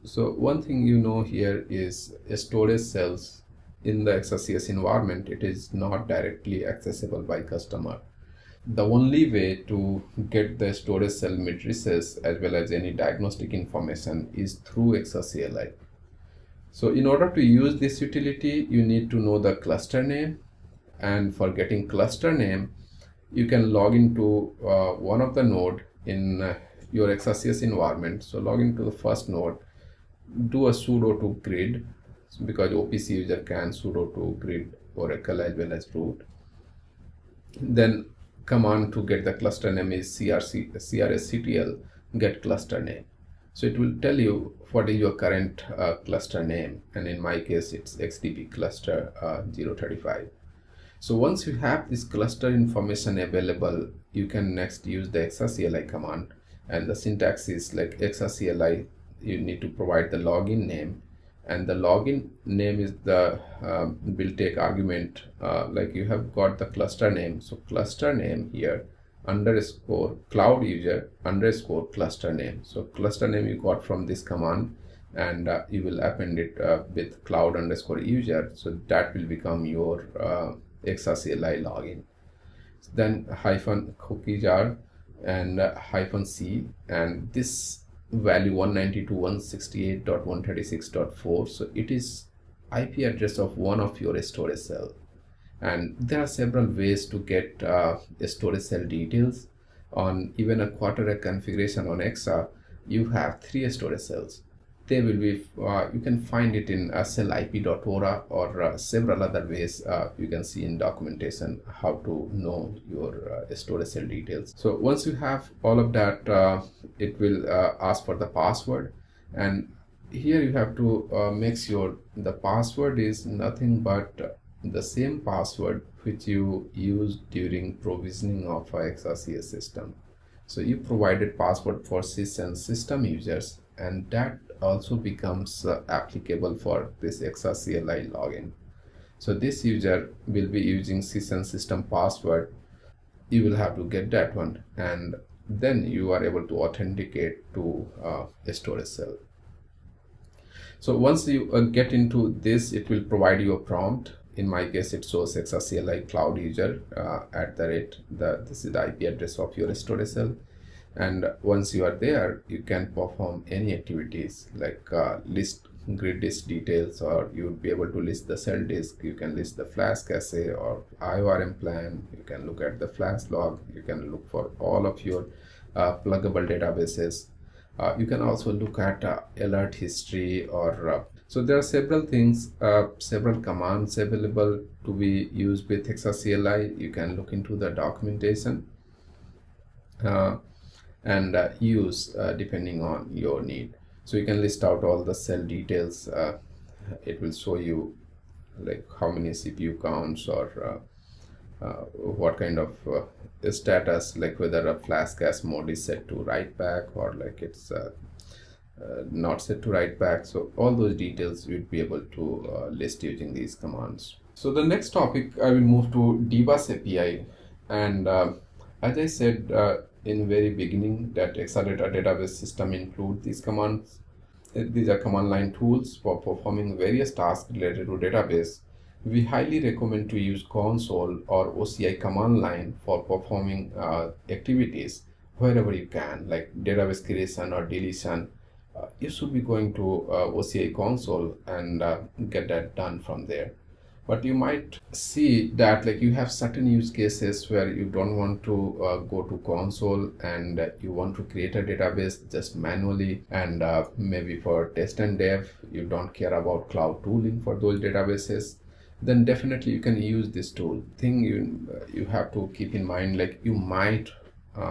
So one thing you know here is storage cells in the XRCS environment, it is not directly accessible by customer. The only way to get the storage cell matrices as well as any diagnostic information is through XRCLI. So in order to use this utility, you need to know the cluster name, and for getting cluster name, you can log into one of the node in your XRCS environment. So log into the first node, do a sudo to grid, because OPC user can sudo to grid Oracle as well as root, Then command to get the cluster name is CRSCTL get cluster name. So it will tell you what is your current cluster name, and in my case it's XDP cluster 035. So once you have this cluster information available, you can next use the XRCLI command, and the syntax is like XRCLI, you need to provide the login name, and the login name is the will take argument like you have got the cluster name. So cluster name here underscore cloud user underscore cluster name. So cluster name you got from this command, and you will append it with cloud underscore user. So that will become your XRCLI login. Then hyphen cookie jar and hyphen C, and this value 192.168.136.4, so it is IP address of one of your storage cell. And there are several ways to get storage cell details. On even a quarter configuration on Exa, you have 3 storage cells. They will be you can find it in cellip.ora or several other ways you can see in documentation how to know your storage cell details. So once you have all of that, it will ask for the password, and here you have to make sure the password is nothing but the same password which you used during provisioning of a XRCS system. So you provided password for sys and system users, and that also becomes applicable for this XRCLI login. So this user will be using sys and system password. You will have to get that one, and then you are able to authenticate to a storage cell. So once you get into this, it will provide you a prompt. In my case, it shows XRCLI cloud user at the rate, this is the IP address of your storage cell. And once you are there, you can perform any activities like list grid disk details, or you would be able to list the cell disk, you can list the flash cache or IORM plan, you can look at the flash log, you can look for all of your pluggable databases. You can also look at alert history or so there are several things, several commands available to be used with XRCLI. You can look into the documentation and use depending on your need. So you can list out all the cell details. It will show you like how many CPU counts or what kind of status, like whether a flash cache mode is set to write back or like it's not set to write back. So all those details you'd be able to list using these commands. So the next topic I will move to DBaaS API, and as I said in very beginning that Exadata database system include these commands. These are command line tools for performing various tasks related to database. We highly recommend to use console or OCI command line for performing activities wherever you can, like database creation or deletion. You should be going to OCI console and get that done from there. But you might see that like you have certain use cases where you don't want to go to console, and you want to create a database just manually, and maybe for test and dev you don't care about cloud tooling for those databases. Then definitely you can use this tool. Thing you have to keep in mind, like you might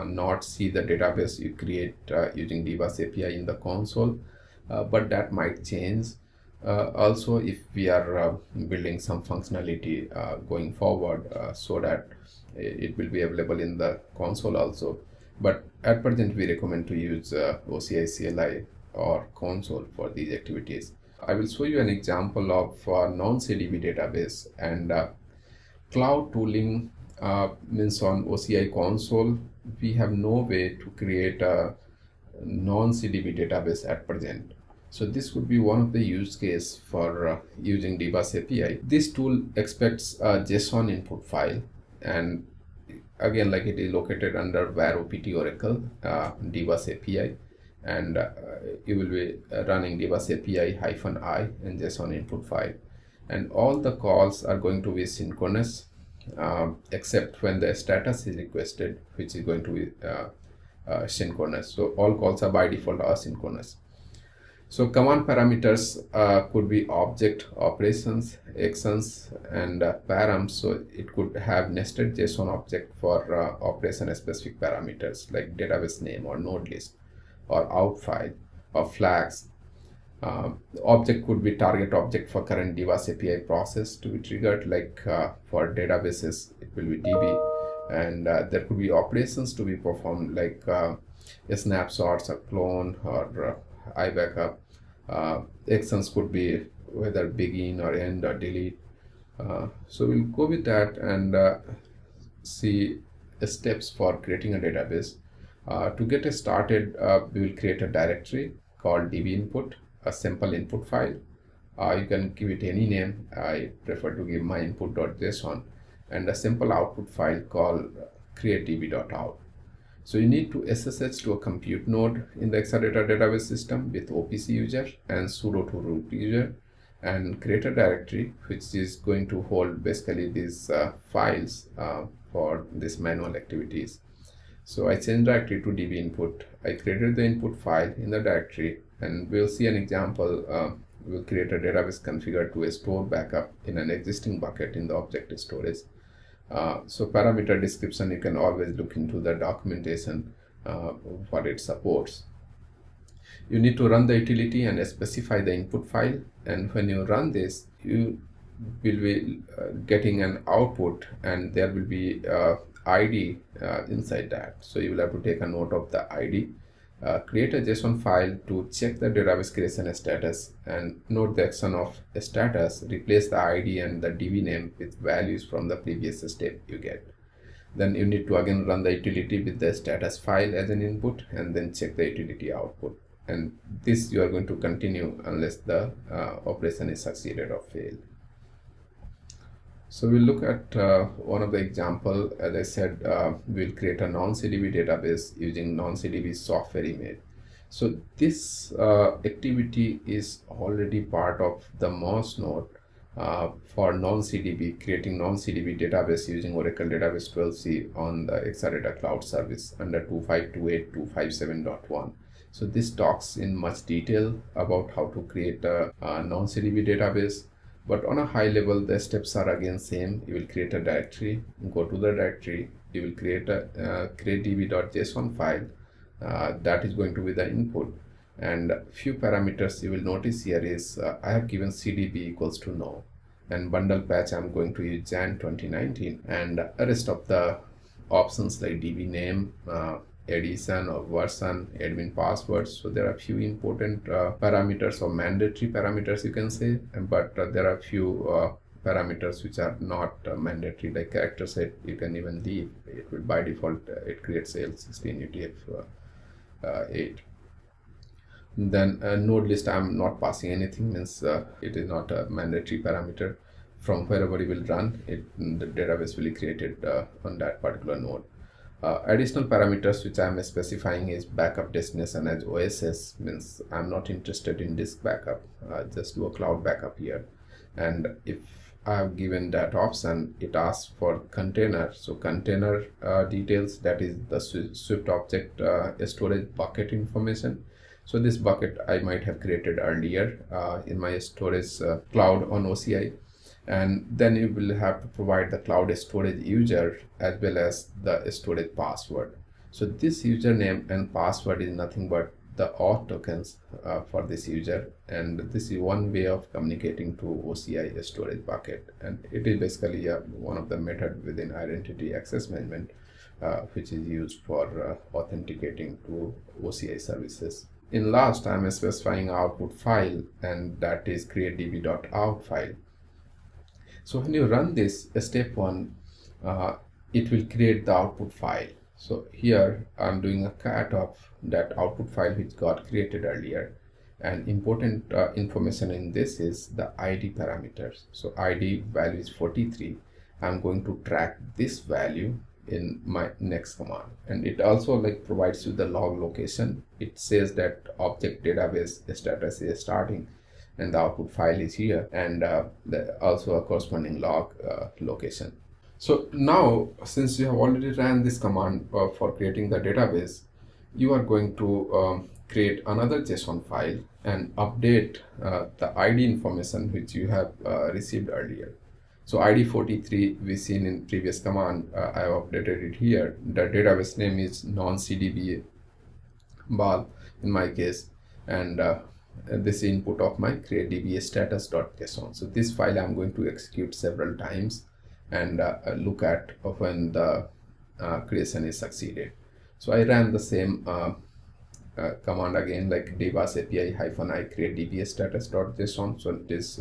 not see the database you create using DBaaS API in the console, but that might change. Also, if we are building some functionality going forward, so that it will be available in the console also. But at present, we recommend to use OCI CLI or console for these activities. I will show you an example of non-CDB database and cloud tooling. Means on OCI console, we have no way to create a non-CDB database at present. So this would be one of the use case for using DBaaS API. This tool expects a JSON input file, and again like it is located under var OPT Oracle DBaaS API, and you will be running DBaaS API -i and JSON input file, and all the calls are going to be synchronous except when the status is requested, which is going to be synchronous. So all calls are by default asynchronous. So command parameters could be object, operations, actions, and params. So it could have nested JSON object for operation specific parameters like database name or node list or out file or flags. Object could be target object for current DBaaS API process to be triggered, like for databases it will be DB, and there could be operations to be performed like snapshots or clone or iBackup. Actions could be whether begin or end or delete. So we'll go with that and see steps for creating a database. To get it started, we will create a directory called DB input, a simple input file. You can give it any name. I prefer to give my input.json, and a simple output file called create db.out. So you need to SSH to a compute node in the Exadata database system with OPC user and sudo to root user, and create a directory which is going to hold basically these files for these manual activities. So I changed directory to DB input. I created the input file in the directory, and we'll see an example. We'll create a database configured to store backup in an existing bucket in the object storage. So parameter description, you can always look into the documentation what it supports. You need to run the utility and specify the input file, and when you run this, you will be getting an output, and there will be ID inside that. So you will have to take a note of the ID. Create a JSON file to check the database creation status, and note the action of status. Replace the ID and the DB name with values from the previous step you get. Then you need to again run the utility with the status file as an input, and then check the utility output. And this you are going to continue unless the operation is succeeded or failed. So we'll look at one of the example. As I said, we'll create a non-CDB database using non-CDB software image. So this activity is already part of the MOS node for non-CDB, creating non-CDB database using Oracle Database 12c on the Exadata Cloud Service under 2528.257.1. So this talks in much detail about how to create a non-CDB database. But on a high level, the steps are again same. You will create a directory, go to the directory, you will create a create db.json file that is going to be the input, and few parameters you will notice here is I have given cdb equals to no, and bundle patch I'm going to use Jan 2019, and rest of the options like db name, edition or version, admin passwords. So there are few important parameters or mandatory parameters you can say, but there are few parameters which are not mandatory, like character set. You can even leave it. Will by default it creates L16 UTF-8. Then node list, I'm not passing anything, means it is not a mandatory parameter. From wherever you will run it, the database will be created on that particular node. Additional parameters which I am specifying is backup destination as OSS, means I am not interested in disk backup, just do a cloud backup here. And if I have given that option, it asks for container. So container details, that is the Swift object storage bucket information. So this bucket I might have created earlier in my storage cloud on OCI. And then you will have to provide the cloud storage user as well as the storage password. So this username and password is nothing but the auth tokens for this user, and this is one way of communicating to OCI storage bucket, and it is basically one of the method within identity access management which is used for authenticating to OCI services. In last, I am specifying output file, and that is create db.out file. So when you run this step one, it will create the output file. So here I'm doing a cat of that output file which got created earlier. And important information in this is the ID parameters. So ID value is 43. I'm going to track this value in my next command. And it also like provides you the log location. It says that object database status is starting, and the output file is here, and also a corresponding log location. So now, since you have already ran this command for creating the database, you are going to create another JSON file and update the ID information which you have received earlier. So ID 43 we seen in previous command, I have updated it here. The database name is non-CDBA Bal in my case, and this input of my create DBA status.json. So this file I'm going to execute several times and look at when the creation is succeeded. So I ran the same command again, like dbaas api hyphen I create dba status.json. So it is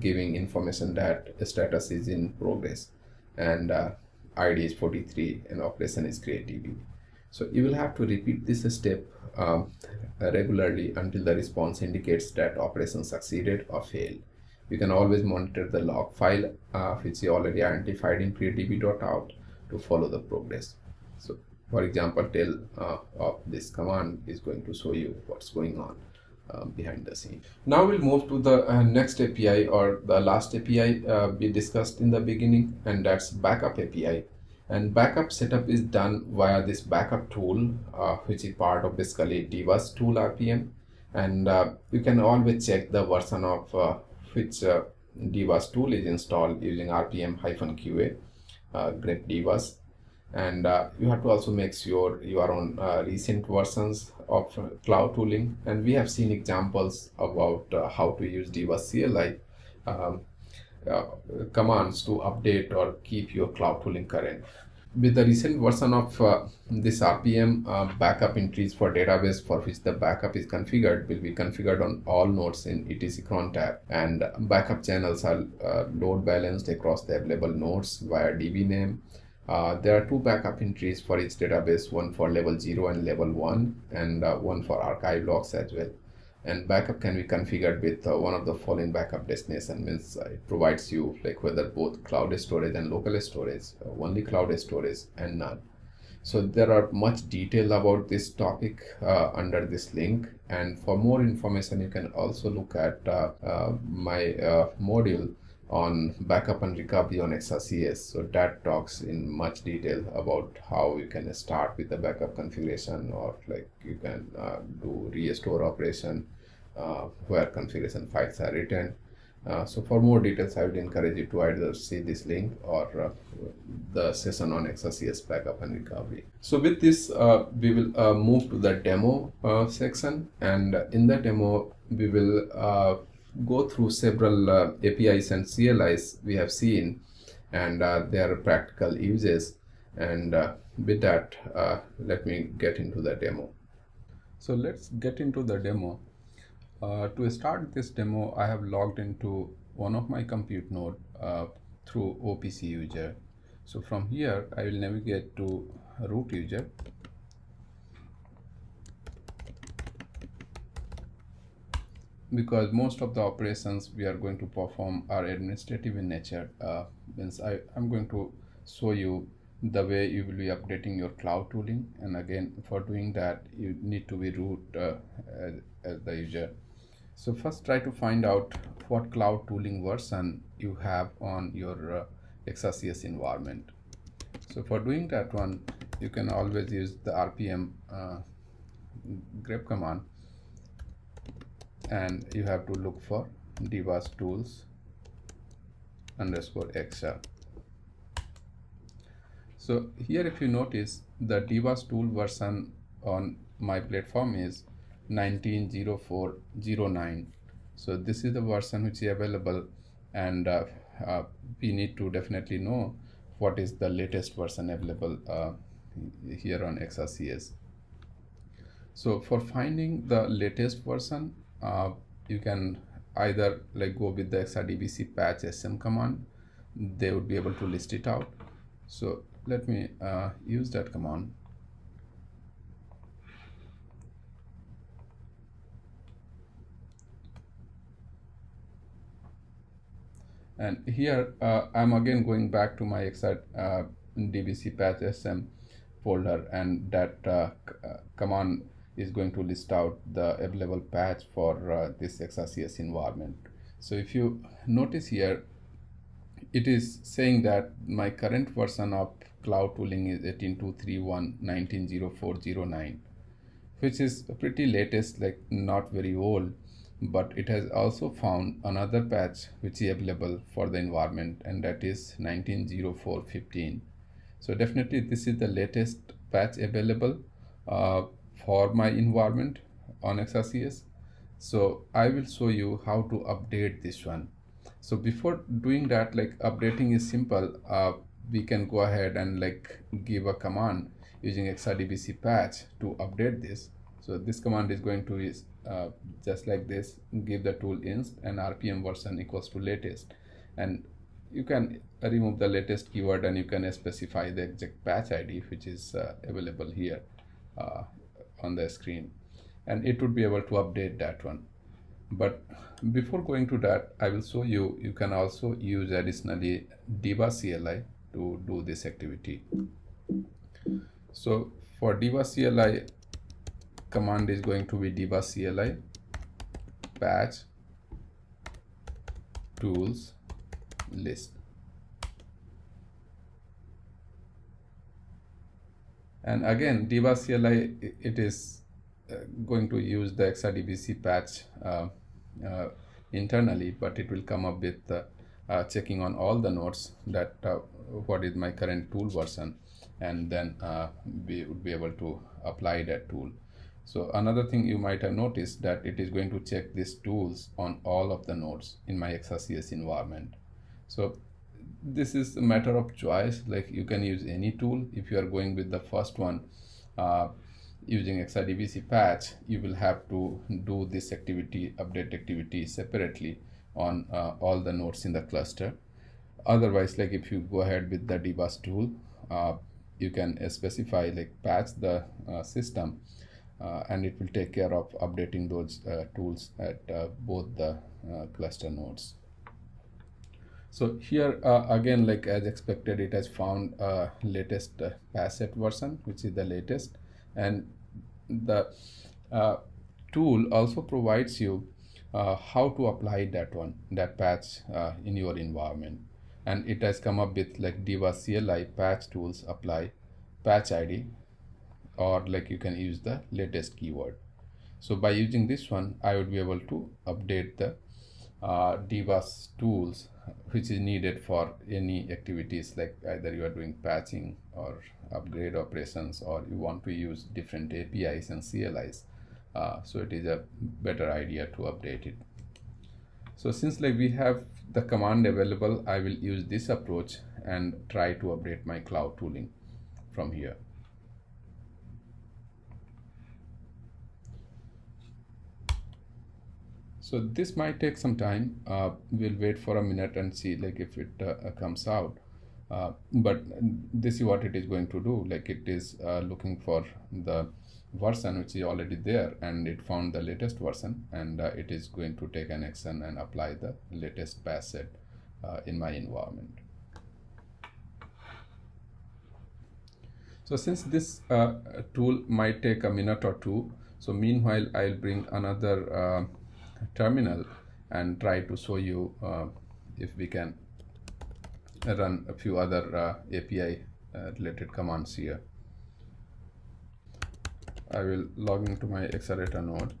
giving information that status is in progress, and id is 43 and operation is create db. So you will have to repeat this step regularly until the response indicates that operation succeeded or failed. You can always monitor the log file which you already identified in create db.out to follow the progress. So for example, tail of this command is going to show you what's going on behind the scene. Now we'll move to the next API, or the last API we discussed in the beginning, and that's backup API. And backup setup is done via this backup tool, which is part of basically DBaaS tool RPM. And you can always check the version of which DBaaS tool is installed using RPM-QA grep DBaaS. And you have to also make sure you are on recent versions of cloud tooling. And we have seen examples about how to use dbaascli commands to update or keep your cloud tooling current. With the recent version of this RPM, backup entries for database for which the backup is configured will be configured on all nodes in etc.cron tab, and backup channels are load balanced across the available nodes via DB name. There are two backup entries for each database, one for level 0 and level 1, and one for archive logs as well. And backup can be configured with one of the following backup destination, means it provides you like whether both cloud storage and local storage, only cloud storage and none. So there are much detail about this topic under this link, and for more information you can also look at my module on backup and recovery on XRCS. So that talks in much detail about how you can start with the backup configuration, or like you can do restore operation where configuration files are written. So for more details, I would encourage you to either see this link or the session on XRCS backup and recovery. So with this, we will move to the demo section, and in the demo we will go through several APIs and CLIs we have seen, and their practical uses, and with that let me get into the demo. So let's get into the demo. To start this demo, I have logged into one of my compute node through OPC user. So from here I will navigate to root user. Because most of the operations we are going to perform are administrative in nature, means I'm going to show you the way you will be updating your cloud tooling. And again, for doing that you need to be root as the user. So first try to find out what cloud tooling version you have on your XRCS environment. So for doing that one, you can always use the RPM grep command, and you have to look for dbaas tools _ XR. So here if you notice, the dbaas tool version on my platform is 19.04.09. So this is the version which is available, and we need to definitely know what is the latest version available here on XRCS. So for finding the latest version, you can either like go with the XRDBC patch SM command. They would be able to list it out. So let me use that command. And here I'm again going back to my XRDBC patch SM folder, and that command is going to list out the available patch for this XRCS environment. So if you notice here, it is saying that my current version of cloud tooling is 18.231.19.04.09, which is pretty latest, like not very old, but it has also found another patch which is available for the environment, and that is 19.04.15. So definitely this is the latest patch available for my environment on XRCS. So I will show you how to update this one. So before doing that, like updating is simple. We can go ahead and like give a command using XRDBC patch to update this. So this command is going to is just like this, give the tool inst and RPM version equals to latest, and you can remove the latest keyword and you can specify the exact patch ID which is available here on the screen, and it would be able to update that one. But before going to that, I will show you you can also use additionally dbaascli to do this activity. So for dbaascli, command is going to be dbaascli patch tools list, and again dbaascli, it is going to use the XRDBC patch internally, but it will come up with checking on all the nodes that what is my current tool version, and then we would be able to apply that tool. So another thing you might have noticed that it is going to check these tools on all of the nodes in my XRCS environment. So this is a matter of choice, like you can use any tool. If you are going with the first one using XRDBC patch, you will have to do this activity, update activity separately on all the nodes in the cluster. Otherwise, like if you go ahead with the DBaaS tool, you can specify like patch the system, and it will take care of updating those tools at both the cluster nodes. So here again, like as expected, it has found latest patched version, which is the latest, and the tool also provides you how to apply that one, that patch in your environment, and it has come up with like dbaascli patch tools apply patch ID, or like you can use the latest keyword. So by using this one, I would be able to update the dbaas tools which is needed for any activities, like either you are doing patching or upgrade operations, or you want to use different APIs and CLIs. So it is a better idea to update it. So since like we have the command available, I will use this approach and try to update my cloud tooling from here. So this might take some time. We'll wait for a minute and see like if it comes out, but this is what it is going to do. Like it is looking for the version which is already there, and it found the latest version, and it is going to take an action and apply the latest patch set in my environment. So since this tool might take a minute or two, so meanwhile I'll bring another terminal and try to show you if we can run a few other API related commands here. I will log into my Exadata node,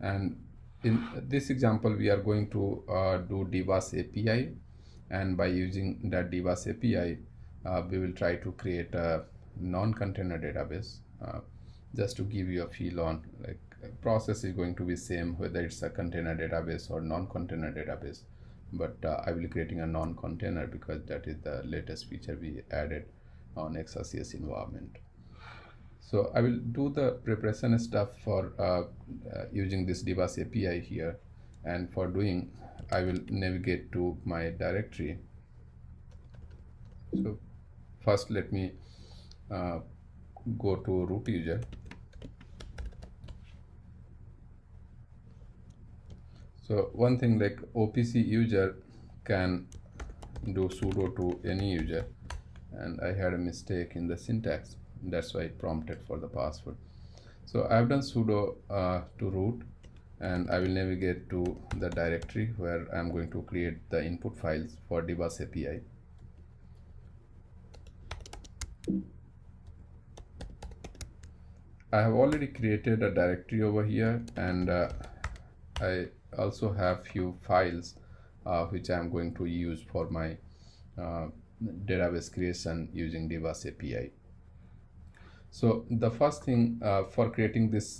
and in this example we are going to do DBaaS API, and by using that DBaaS API we will try to create a non-container database. Just to give you a feel on like process is going to be same whether it's a container database or non-container database, but I will be creating a non-container because that is the latest feature we added on XRCS environment. So I will do the preparation stuff for using this DBaaS API here, and for doing I will navigate to my directory. So first let me go to root user. So one thing, like OPC user can do sudo to any user, and I had a mistake in the syntax, that's why it prompted for the password. So I have done sudo to root, and I will navigate to the directory where I am going to create the input files for DBaaS API. I have already created a directory over here, and I also have few files which I am going to use for my database creation using DBaaS API. So the first thing for creating this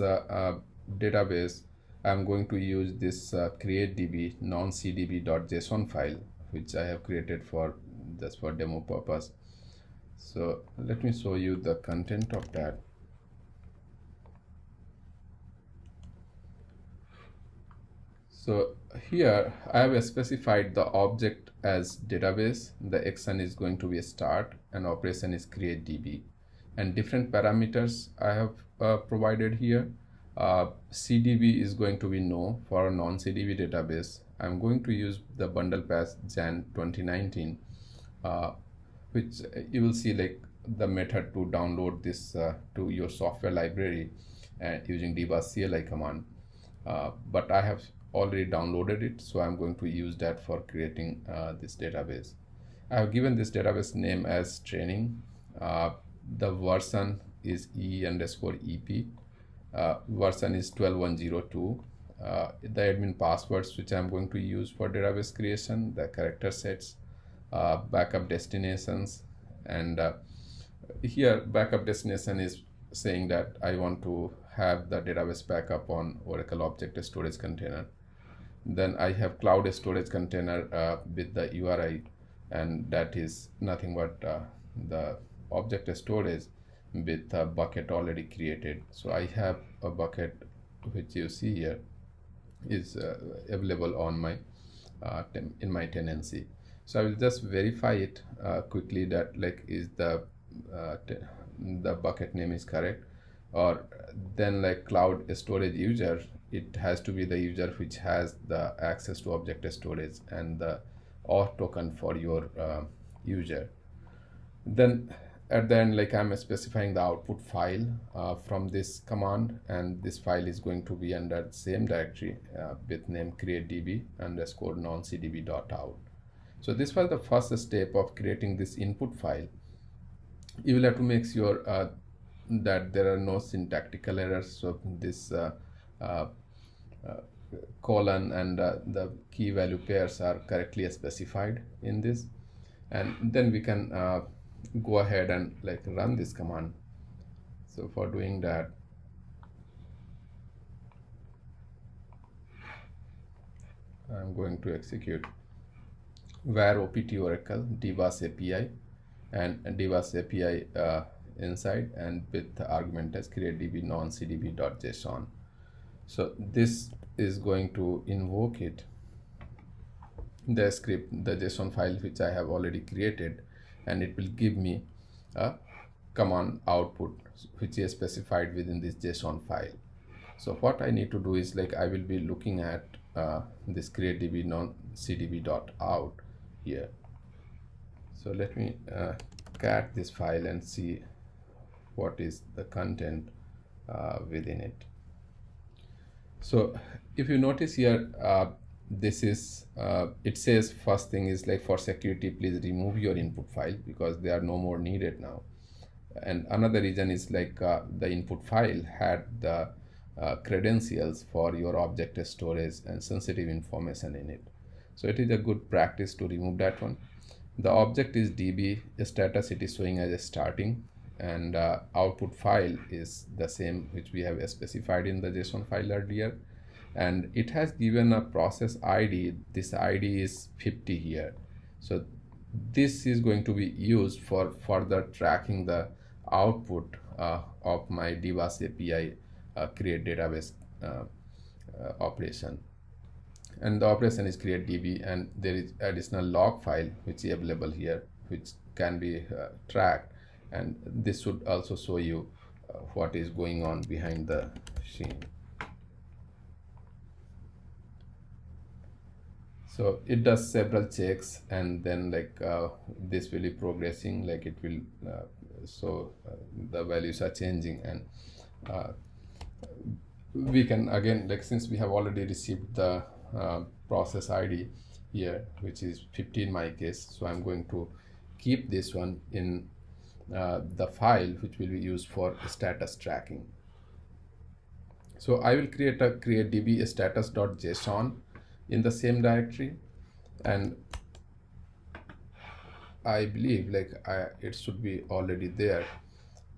database, I am going to use this create db non-cdb.json file, which I have created for just for demo purpose. So let me show you the content of that. So here I have specified the object as database, the action is going to be a start, and operation is create db, and different parameters I have provided here. CDB is going to be no for a non-CDB database. I'm going to use the bundle pass Jan 2019, which you will see like the method to download this to your software library and using dbaascli command, but I have already downloaded it, so I'm going to use that for creating this database. I have given this database name as training. The version is e_ep. Version is 12.1.02. The admin passwords which I'm going to use for database creation, the character sets, backup destinations, and here backup destination is saying that I want to have the database backup on Oracle object storage container. Then I have cloud storage container with the URI, and that is nothing but the object storage with a bucket already created. So I have a bucket which you see here is available on my in my tenancy. So I will just verify it quickly that like is the bucket name is correct, or then like cloud storage user, it has to be the user which has the access to object storage and the auth token for your user. Then at the end, like I'm specifying the output file from this command, and this file is going to be under the same directory with name create db underscore non-cdb.out. So this was the first step of creating this input file. You will have to make sure that there are no syntactical errors. So this colon and the key value pairs are correctly specified in this, and then we can go ahead and like run this command. So for doing that, I'm going to execute var opt oracle dbaas API and dbaas API inside, and with the argument as create db non-cdb.json. So this is going to invoke it, the script, the JSON file which I have already created, and it will give me a command output which is specified within this JSON file. So what I need to do is like I will be looking at this create db non-cdb.out here. So let me cat this file and see what is the content within it. So if you notice here, this is it says first thing is like for security please remove your input file because they are no more needed now, and another reason is like the input file had the credentials for your object storage and sensitive information in it, so it is a good practice to remove that one. The object is db status, it is showing as a starting, and output file is the same which we have specified in the JSON file earlier, and it has given a process ID. This ID is 50 here, so this is going to be used for further tracking the output of my DBaaS API create database operation, and the operation is create db, and there is additional log file which is available here which can be tracked, and this should also show you what is going on behind the scene. So it does several checks, and then like this will be progressing, like it will so the values are changing, and we can again like since we have already received the process ID here which is 50 in my case, so I'm going to keep this one in the file which will be used for status tracking. So I will create a create db status.json in the same directory, and I believe like it should be already there.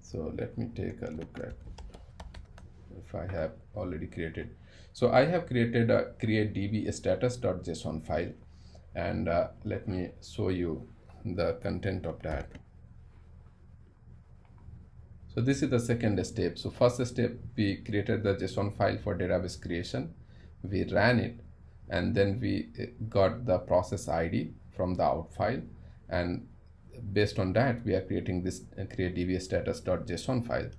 So let me take a look at if I have already created. So I have created a create db status.json file, and let me show you the content of that. So this is the second step. So first step, we created the JSON file for database creation. We ran it, and then we got the process ID from the out file, and based on that we are creating this create db status.json file.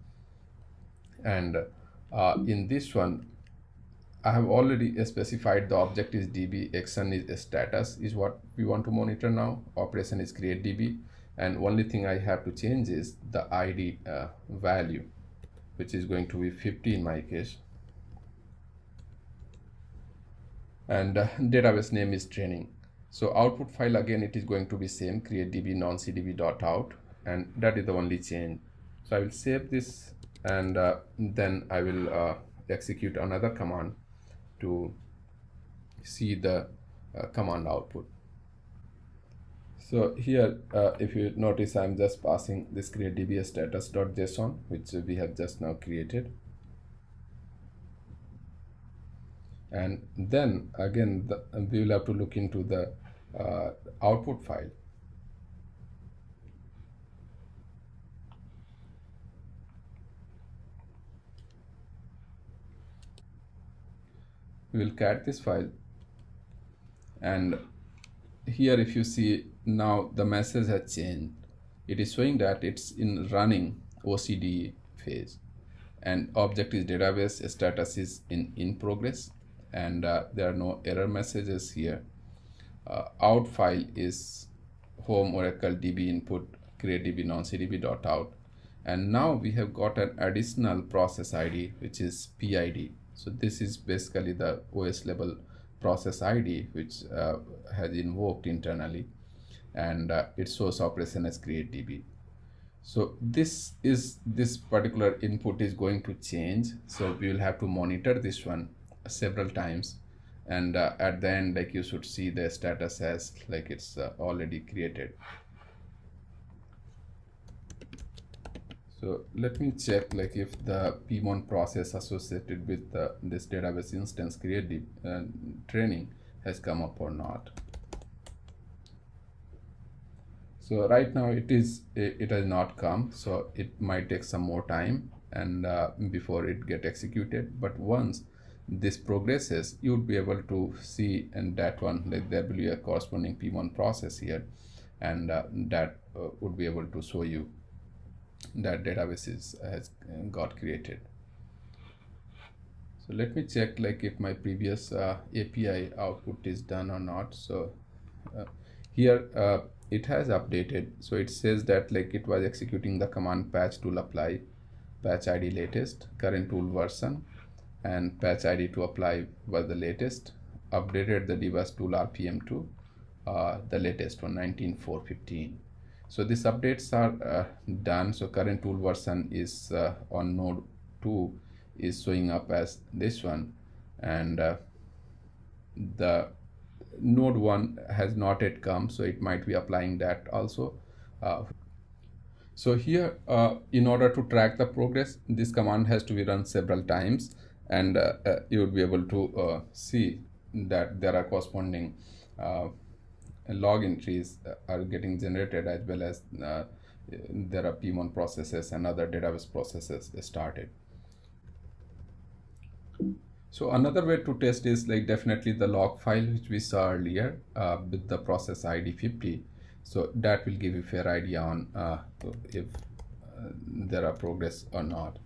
And in this one I have already specified the object is db, action is status is what we want to monitor now, operation is create db, and only thing I have to change is the ID value, which is going to be 50 in my case, and database name is training. So output file, again it is going to be same, create db non-cdb.out, and that is the only change. So I will save this, and then I will execute another command to see the command output. So here if you notice, I'm just passing this create db status.json which we have just now created, and then again we will have to look into the output file. We will cat this file, and here if you see now the message has changed. It is showing that it's in running OCD phase, and object is database, status is in progress, and there are no error messages here. Out file is home Oracle db input create db non-cdb.out, and now we have got an additional process ID which is PID. So this is basically the OS level process ID which has invoked internally, and it shows operation as create db. So this particular input is going to change, so we will have to monitor this one several times, and at the end like you should see the status as like it's already created. So let me check like if the Pmon process associated with this database instance create training has come up or not. So right now it has not come, so it might take some more time and before it get executed. But once this progresses, you would be able to see, and that one like there will be a corresponding Pmon process here, and that would be able to show you that database has got created. So let me check like if my previous API output is done or not. So here it has updated, so it says that like it was executing the command patch tool apply patch ID latest, current tool version, and patch ID to apply was the latest, updated the DBaaS tool RPM to the latest one 19.4.15. So these updates are done. So current tool version is on node 2 is showing up as this one, and the node 1 has not yet come, so it might be applying that also. So here in order to track the progress, this command has to be run several times, and you would be able to see that there are corresponding log entries are getting generated, as well as there are Pmon processes and other database processes started. So another way to test is like definitely the log file which we saw earlier with the process ID 50. So that will give you fair idea on if there are progress or not.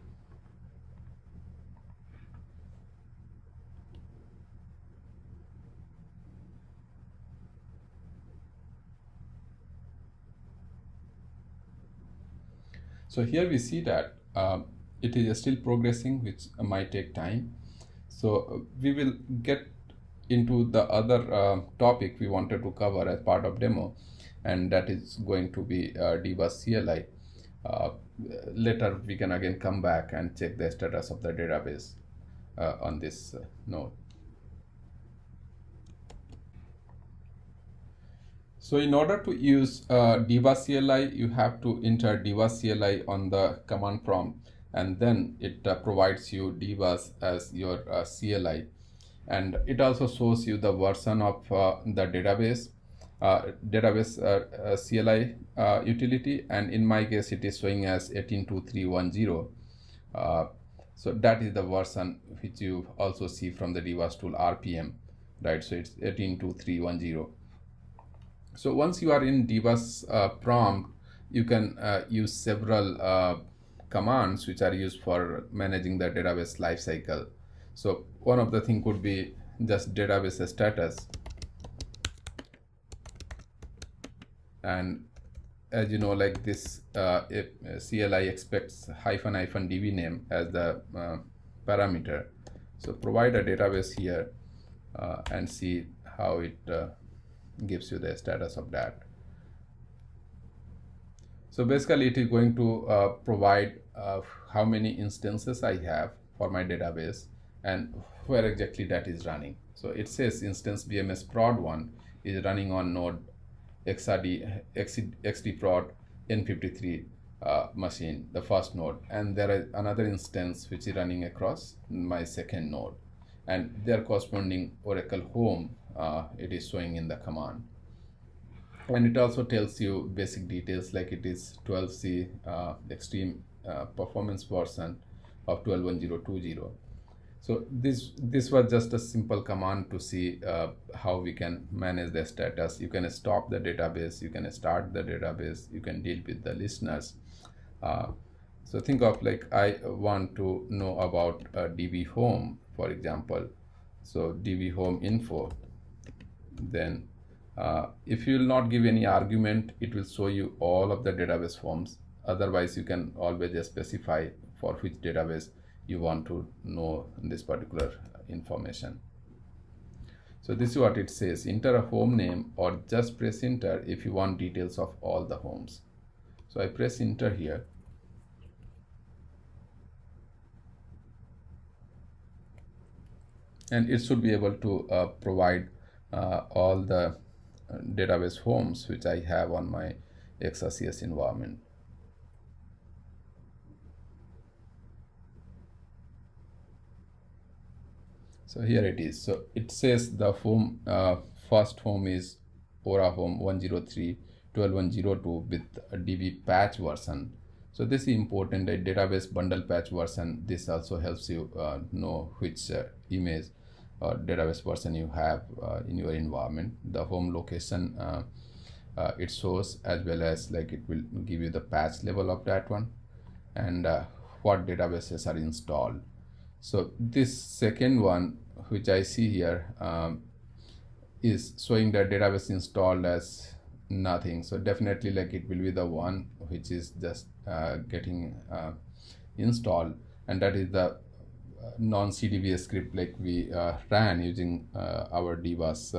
So here we see that it is still progressing, which might take time. So we will get into the other topic we wanted to cover as part of demo, and that is going to be DBaaS CLI. later we can again come back and check the status of the database on this node. So in order to use dbaascli, you have to enter dbaascli on the command prompt, and then it provides you dbaas as your CLI, and it also shows you the version of the database CLI utility, and in my case it is showing as 18.2310. So that is the version which you also see from the DBaaS tool RPM, right? So it's 18.2310. So once you are in DBaaS prompt, you can use several commands which are used for managing the database lifecycle. So one of the thing could be just database status. And as you know, like this CLI expects ---- db name as the parameter. So provide a database here and see how it gives you the status of that. So basically it is going to provide how many instances I have for my database and where exactly that is running. So it says instance BMS prod1 is running on node XD prod N53 machine, the first node, and there is another instance which is running across my second node, and their corresponding Oracle home it is showing in the command. And it also tells you basic details, like it is 12c extreme performance version of 12.1020. So this was just a simple command to see how we can manage the status. You can stop the database, you can start the database, you can deal with the listeners. So think of like I want to know about DB home, for example. So DB home info. Then if you will not give any argument, it will show you all of the database forms. Otherwise, you can always specify for which database you want to know this particular information. So this is what it says: enter a home name or just press enter if you want details of all the homes. So I press enter here. And it should be able to provide all the database homes which I have on my XRCS environment. So here it is. So it says the home first home is Ora home 103.12.102 with a DB patch version. So this is important, a database bundle patch version. This also helps you know which image or database version you have in your environment. The home location it shows, as well as like it will give you the patch level of that one, and what databases are installed. So this second one which I see here is showing the database installed as nothing. So definitely like it will be the one which is just getting installed, and that is the non-CDBA script like we ran using our DBaaS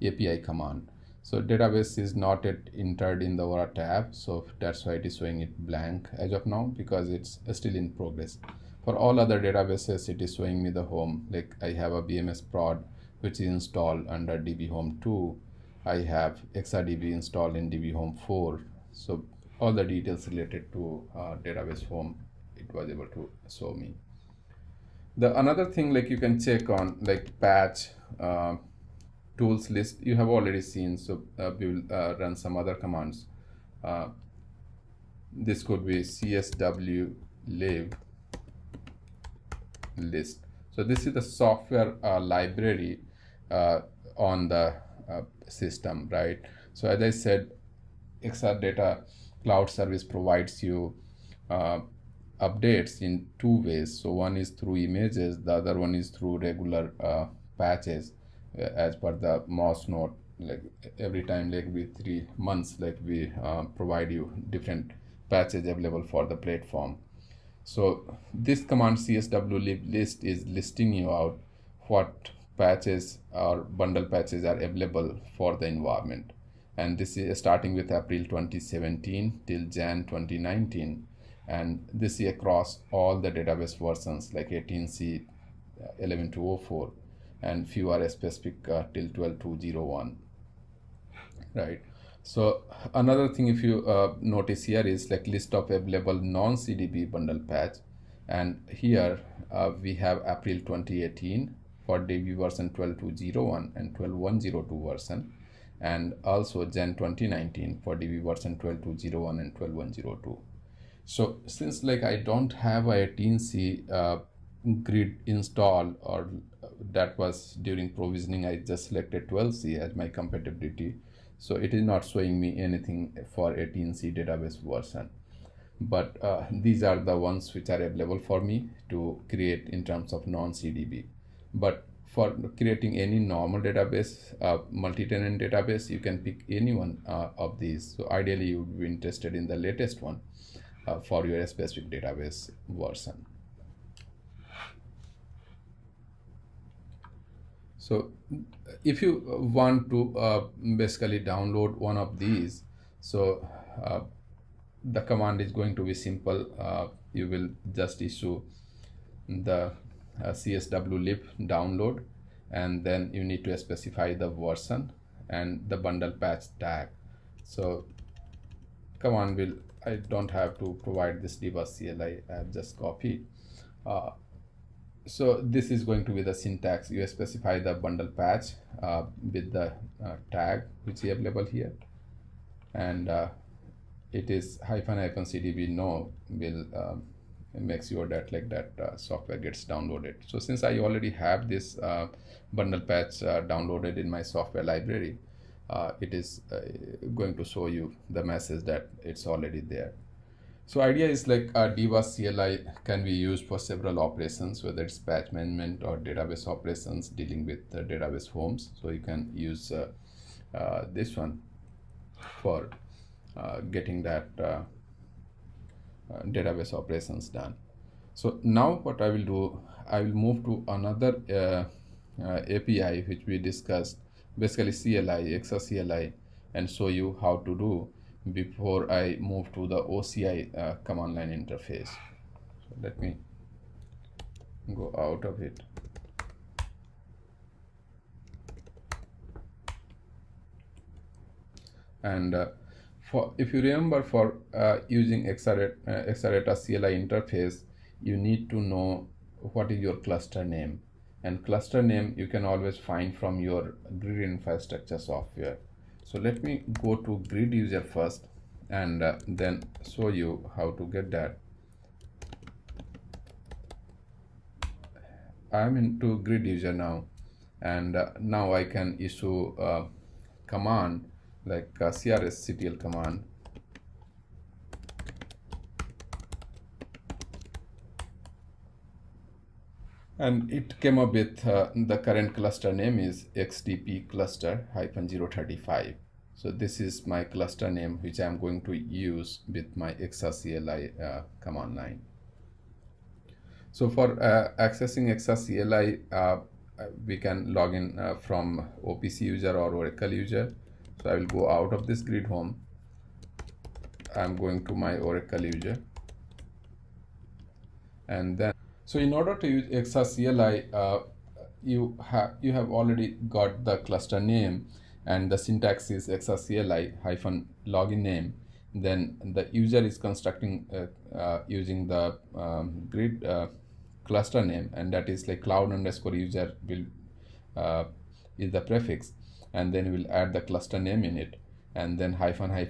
API command. So database is not yet entered in the Ora tab, so that's why it is showing it blank as of now, because it's still in progress. For all other databases, it is showing me the home. Like I have a BMS prod which is installed under DB home 2. I have XRDB installed in DB home 4. So all the details related to database home, it was able to show me. The another thing like you can check on like patch tools list, you have already seen. So we will run some other commands. This could be CSW live list. So this is the software library on the system, right? So as I said, Exadata Cloud Service provides you updates in two ways. So one is through images, the other one is through regular patches as per the MOS node. Like every time, like with 3 months, like we provide you different patches available for the platform. So this command CSW list is listing you out what patches or bundle patches are available for the environment. and this is starting with April 2017 till Jan 2019, and this is across all the database versions like 18c, 11204, and few are specific till 12201, right? So another thing, if you notice here, is like list of available non-CDB bundle patch, and here we have April 2018 for DB version 12201 and 12102 version, and also Jan 2019 for DB version 12201 and 12102. So since like I don't have a 18c grid install, or that was during provisioning, I just selected 12c as my compatibility, so it is not showing me anything for 18c database version. But these are the ones which are available for me to create in terms of non-CDB. But for creating any normal database, multi-tenant database, you can pick any one of these. So ideally you would be interested in the latest one for your specific database version. So if you want to basically download one of these, so the command is going to be simple. You will just issue the CSW lib download, and then you need to specify the version and the bundle patch tag. So command will, I don't have to provide this DBaaS CLI, I have just copied. So this is going to be the syntax. You specify the bundle patch with the tag which is available here, and it is --cdb no will make sure that like that software gets downloaded. So since I already have this bundle patch downloaded in my software library, it is going to show you the message that it's already there. So idea is like DBaaS CLI can be used for several operations, whether it's patch management or database operations dealing with database homes. So you can use this one for getting that database operations done. So now what I will do, I will move to another API which we discussed, basically CLI, XRCLI, and show you how to do before I move to the OCI command line interface. So let me go out of it. And if you remember, for using Exadata CLI interface, you need to know what is your cluster name, and cluster name you can always find from your grid infrastructure software. So let me go to grid user first, and then show you how to get that. I'm into grid user now, and now I can issue a command like CRSCTL command, and it came up with the current cluster name is XDP cluster -035. So this is my cluster name which I'm going to use with my XRCLI command line. So for accessing XRCLI, we can log in from OPC user or Oracle user. So I will go out of this grid home. I'm going to my Oracle user, and then so in order to use XRCLI, you have already got the cluster name, and the syntax is XRCLI -login name. Then the user is constructing using the grid cluster name, and that is like cloud _user will is the prefix, and then we'll add the cluster name in it, and then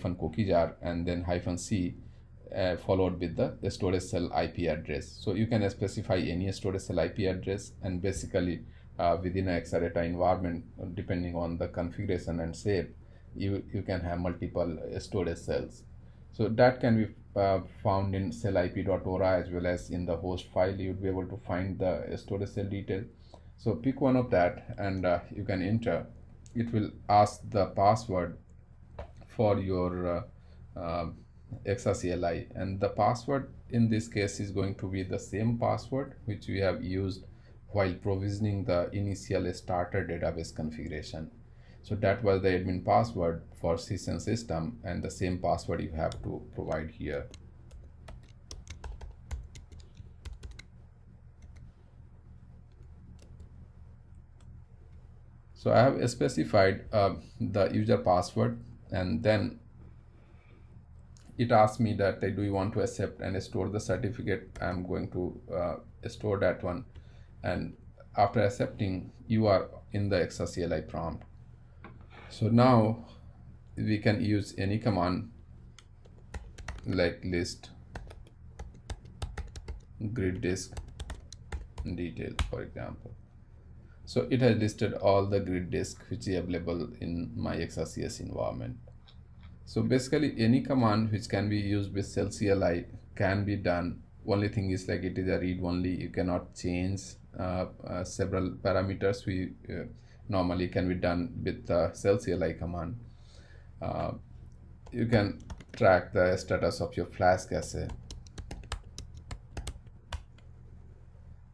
--cookie jar, and then -c, followed with the storage cell IP address. So you can specify any storage cell IP address, and basically within an Exadata environment, depending on the configuration and shape, you can have multiple storage cells. So that can be found in cellip.ora, as well as in the host file you'll be able to find the storage cell detail. So pick one of that, and you can enter. It will ask the password for your XRCLI, and the password in this case is going to be the same password which we have used while provisioning the initial starter database configuration. So that was the admin password for session system, and the same password you have to provide here. So I have specified the user password, and then it asks me that do you want to accept and store the certificate. I'm going to store that one, and after accepting you are in the XRCLI prompt. So now we can use any command like list grid disk detail, for example. So it has listed all the grid disk which is available in my XRCS environment. So basically any command which can be used with CellCLI can be done. Only thing is like it is a read only. You cannot change several parameters. We normally can be done with the CellCLI command. You can track the status of your Flask cache,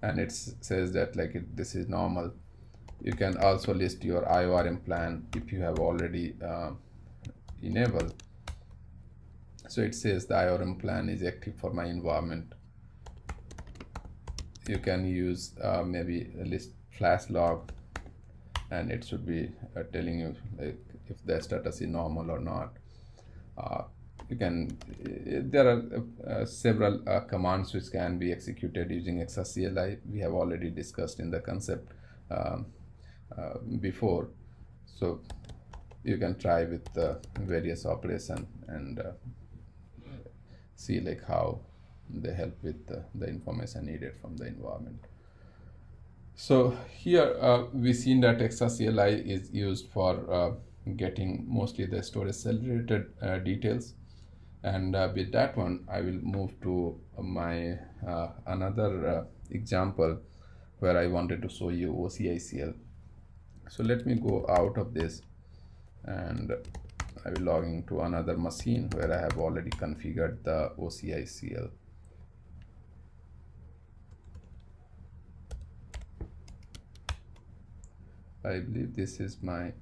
and it says that like this is normal. You can also list your IORM plan if you have already enabled. So it says the IORM plan is active for my environment. You can use maybe a list flash log, and it should be telling you like if the status is normal or not. You can, there are several commands which can be executed using XRCLI. We have already discussed in the concept before. So you can try with the various operation and see like how they help with the information needed from the environment. So here we've seen that XRCLI is used for getting mostly the storage related details. And with that one, I will move to my another example where I wanted to show you OCICL. So let me go out of this, and I will log into another machine where I have already configured the OCICL. I believe this is my,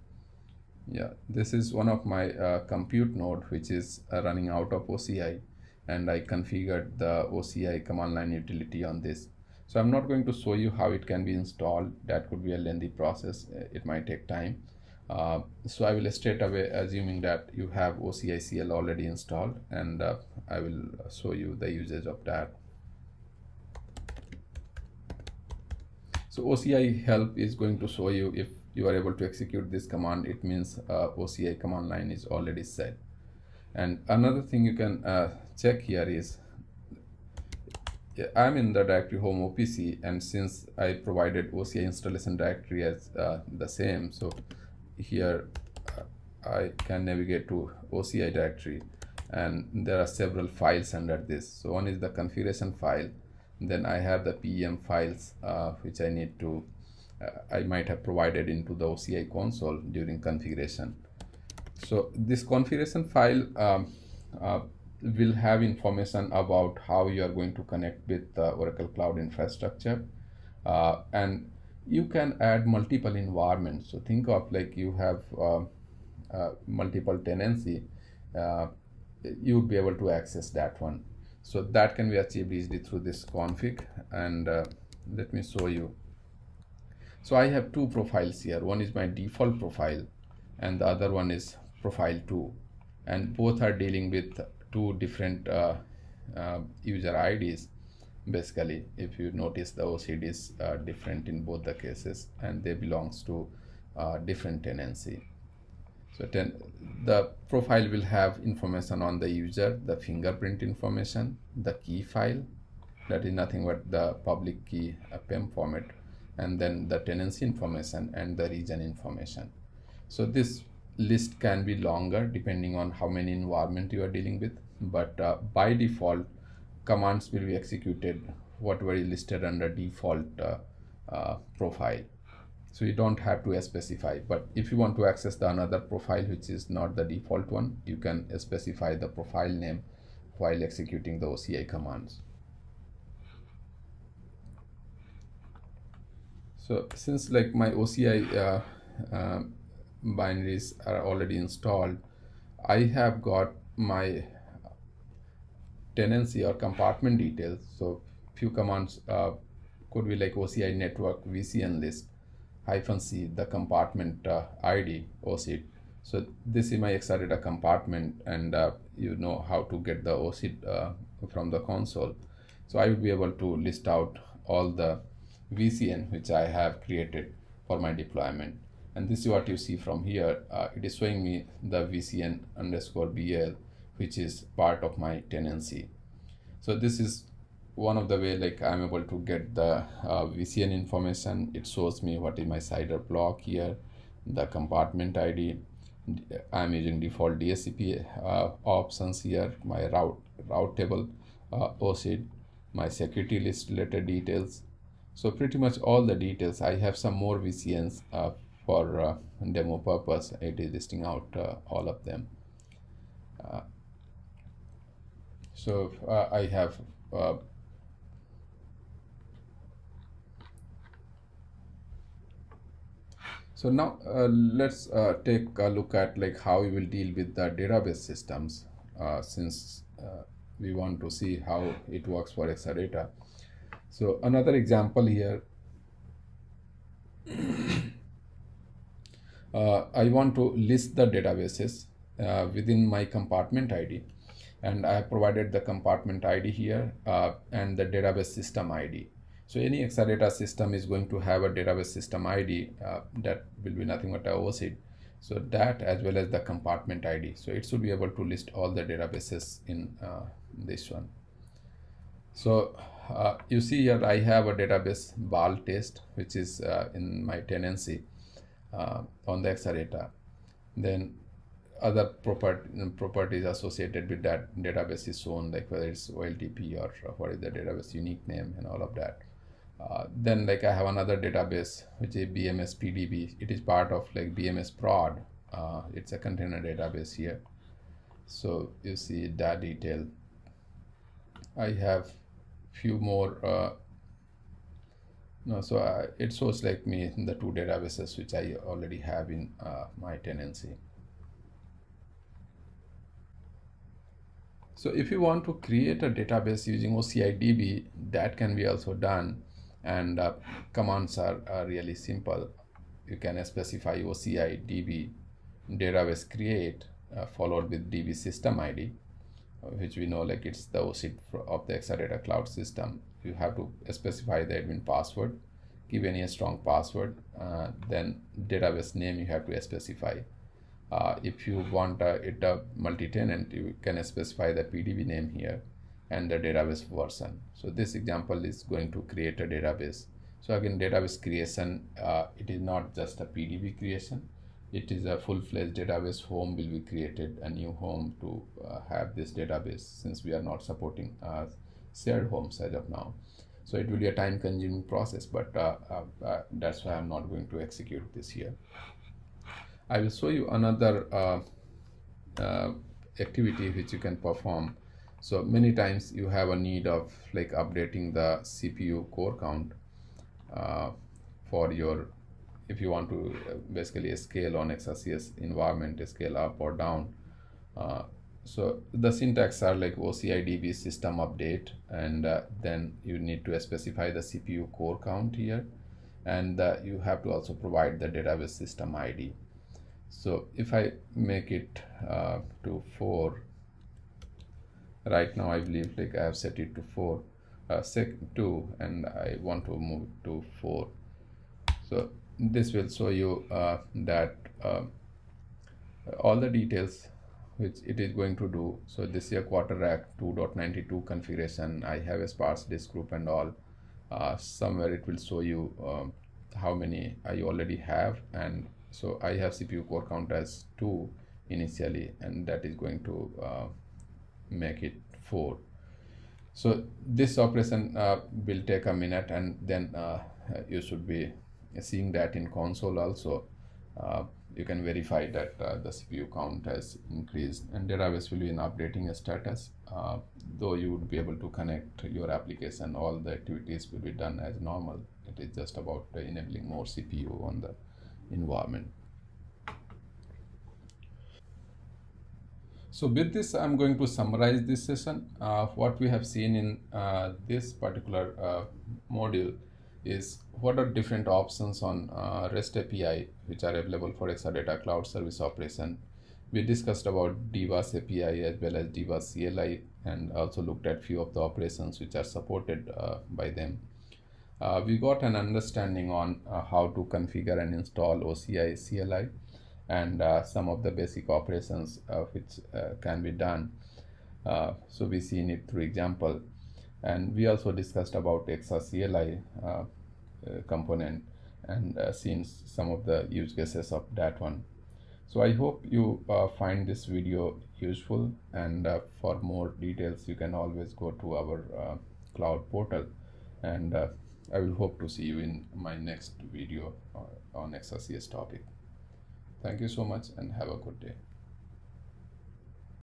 yeah, this is one of my compute node which is running out of OCI, and I configured the OCI command line utility on this. So I'm not going to show you how it can be installed. That could be a lengthy process. It might take time. So I will straight away, assuming that you have OCICL already installed, and I will show you the usage of that. So OCI help is going to show you if you are able to execute this command, it means OCI command line is already set. And another thing you can check here is I'm in the directory home OPC, and since I provided OCI installation directory as the same, so here I can navigate to OCI directory, and there are several files under this. So one is the configuration file, then I have the PEM files which I need to I might have provided into the OCI console during configuration. So this configuration file will have information about how you are going to connect with Oracle Cloud Infrastructure, and you can add multiple environments. So think of like you have multiple tenancy, you would be able to access that one. So that can be achieved easily through this config, and let me show you. So I have two profiles here. One is my default profile, and the other one is profile 2, and both are dealing with two different user IDs. Basically, if you notice, the OCDs are different in both the cases, and they belongs to different tenancy. So the profile will have information on the user, the fingerprint information, the key file, that is nothing but the public key PEM format, and then the tenancy information and the region information. So this list can be longer depending on how many environment you are dealing with, but by default commands will be executed whatever is listed under default profile. So you don't have to specify, but if you want to access the another profile which is not the default one, you can specify the profile name while executing the OCI commands. So since like my OCI binaries are already installed. I have got my tenancy or compartment details. So few commands could be like OCI network, VCN list, -C, the compartment ID, OCID. So this is my Exadata compartment, and you know how to get the OCID from the console. So I will be able to list out all the VCN which I have created for my deployment. And this is what you see from here. It is showing me the VCN_BL, which is part of my tenancy. So this is one of the way like I'm able to get the VCN information. It shows me what is my CIDR block here, the compartment ID. I'm using default DSCP options here, my route table, OCID, my security list related details. So pretty much all the details. I have some more VCNs for demo purpose. It is listing out all of them. So I have so now let's take a look at like how we will deal with the database systems, since we want to see how it works for Exadata. So another example here, I want to list the databases within my compartment ID, and I have provided the compartment ID here and the database system ID. So any Exadata system is going to have a database system ID that will be nothing but a OCID. So that as well as the compartment ID. So it should be able to list all the databases in this one. So you see here I have a database Bal test, which is in my tenancy on the Exadata. Then other properties associated with that database is shown, like whether it's OLTP or what is the database unique name and all of that. Then like I have another database which is BMS PDB. It is part of like BMS prod. It's a container database here. So you see that detail. I have few more. It shows like me the two databases which I already have in my tenancy. So if you want to create a database using OCIDB, that can be also done. And commands are really simple. You can specify OCIDB database create followed with DB system ID, which we know like it's the OCID of the Exadata Cloud system. You have to specify the admin password, give any strong password, then database name you have to specify. If you want it a multi-tenant, you can specify the PDB name here and the database version. So this example is going to create a database. So again, database creation, it is not just a PDB creation. It is a full-fledged database. Home will be created, a new home to have this database, since we are not supporting shared homes as of now. So it will be a time-consuming process, but that's why I'm not going to execute this here. I will show you another activity which you can perform. So many times you have a need of like updating the CPU core count for your, if you want to basically scale on XRCS environment, scale up or down. So the syntax are like OCIDB system update, and then you need to specify the CPU core count here, and you have to also provide the database system ID. So if I make it to 4, right now I believe like I have set it to 4, 2, and I want to move to 4. So this will show you that all the details which it is going to do. So this is a quarter rack 2.92 configuration. I have a sparse disk group and all. Somewhere it will show you how many I already have, and so I have CPU core count as 2 initially, and that is going to make it 4. So this operation will take a minute, and then you should be seeing that in console also. You can verify that the CPU count has increased, and database will be in updating a status, though you would be able to connect your application. All the activities will be done as normal. It is just about enabling more CPU on the environment. So with this, I'm going to summarize this session. What we have seen in this particular module is what are different options on REST API which are available for Exadata Cloud Service operation. We discussed about DBaaS API as well as DBaaS CLI, and also looked at few of the operations which are supported by them. We got an understanding on how to configure and install OCI CLI, and some of the basic operations which can be done. So we seen it through example, and we also discussed about XRCLI component and seen some of the use cases of that one. So I hope you find this video useful, and for more details you can always go to our cloud portal, and I will hope to see you in my next video on XRCS topic. Thank you so much and have a good day.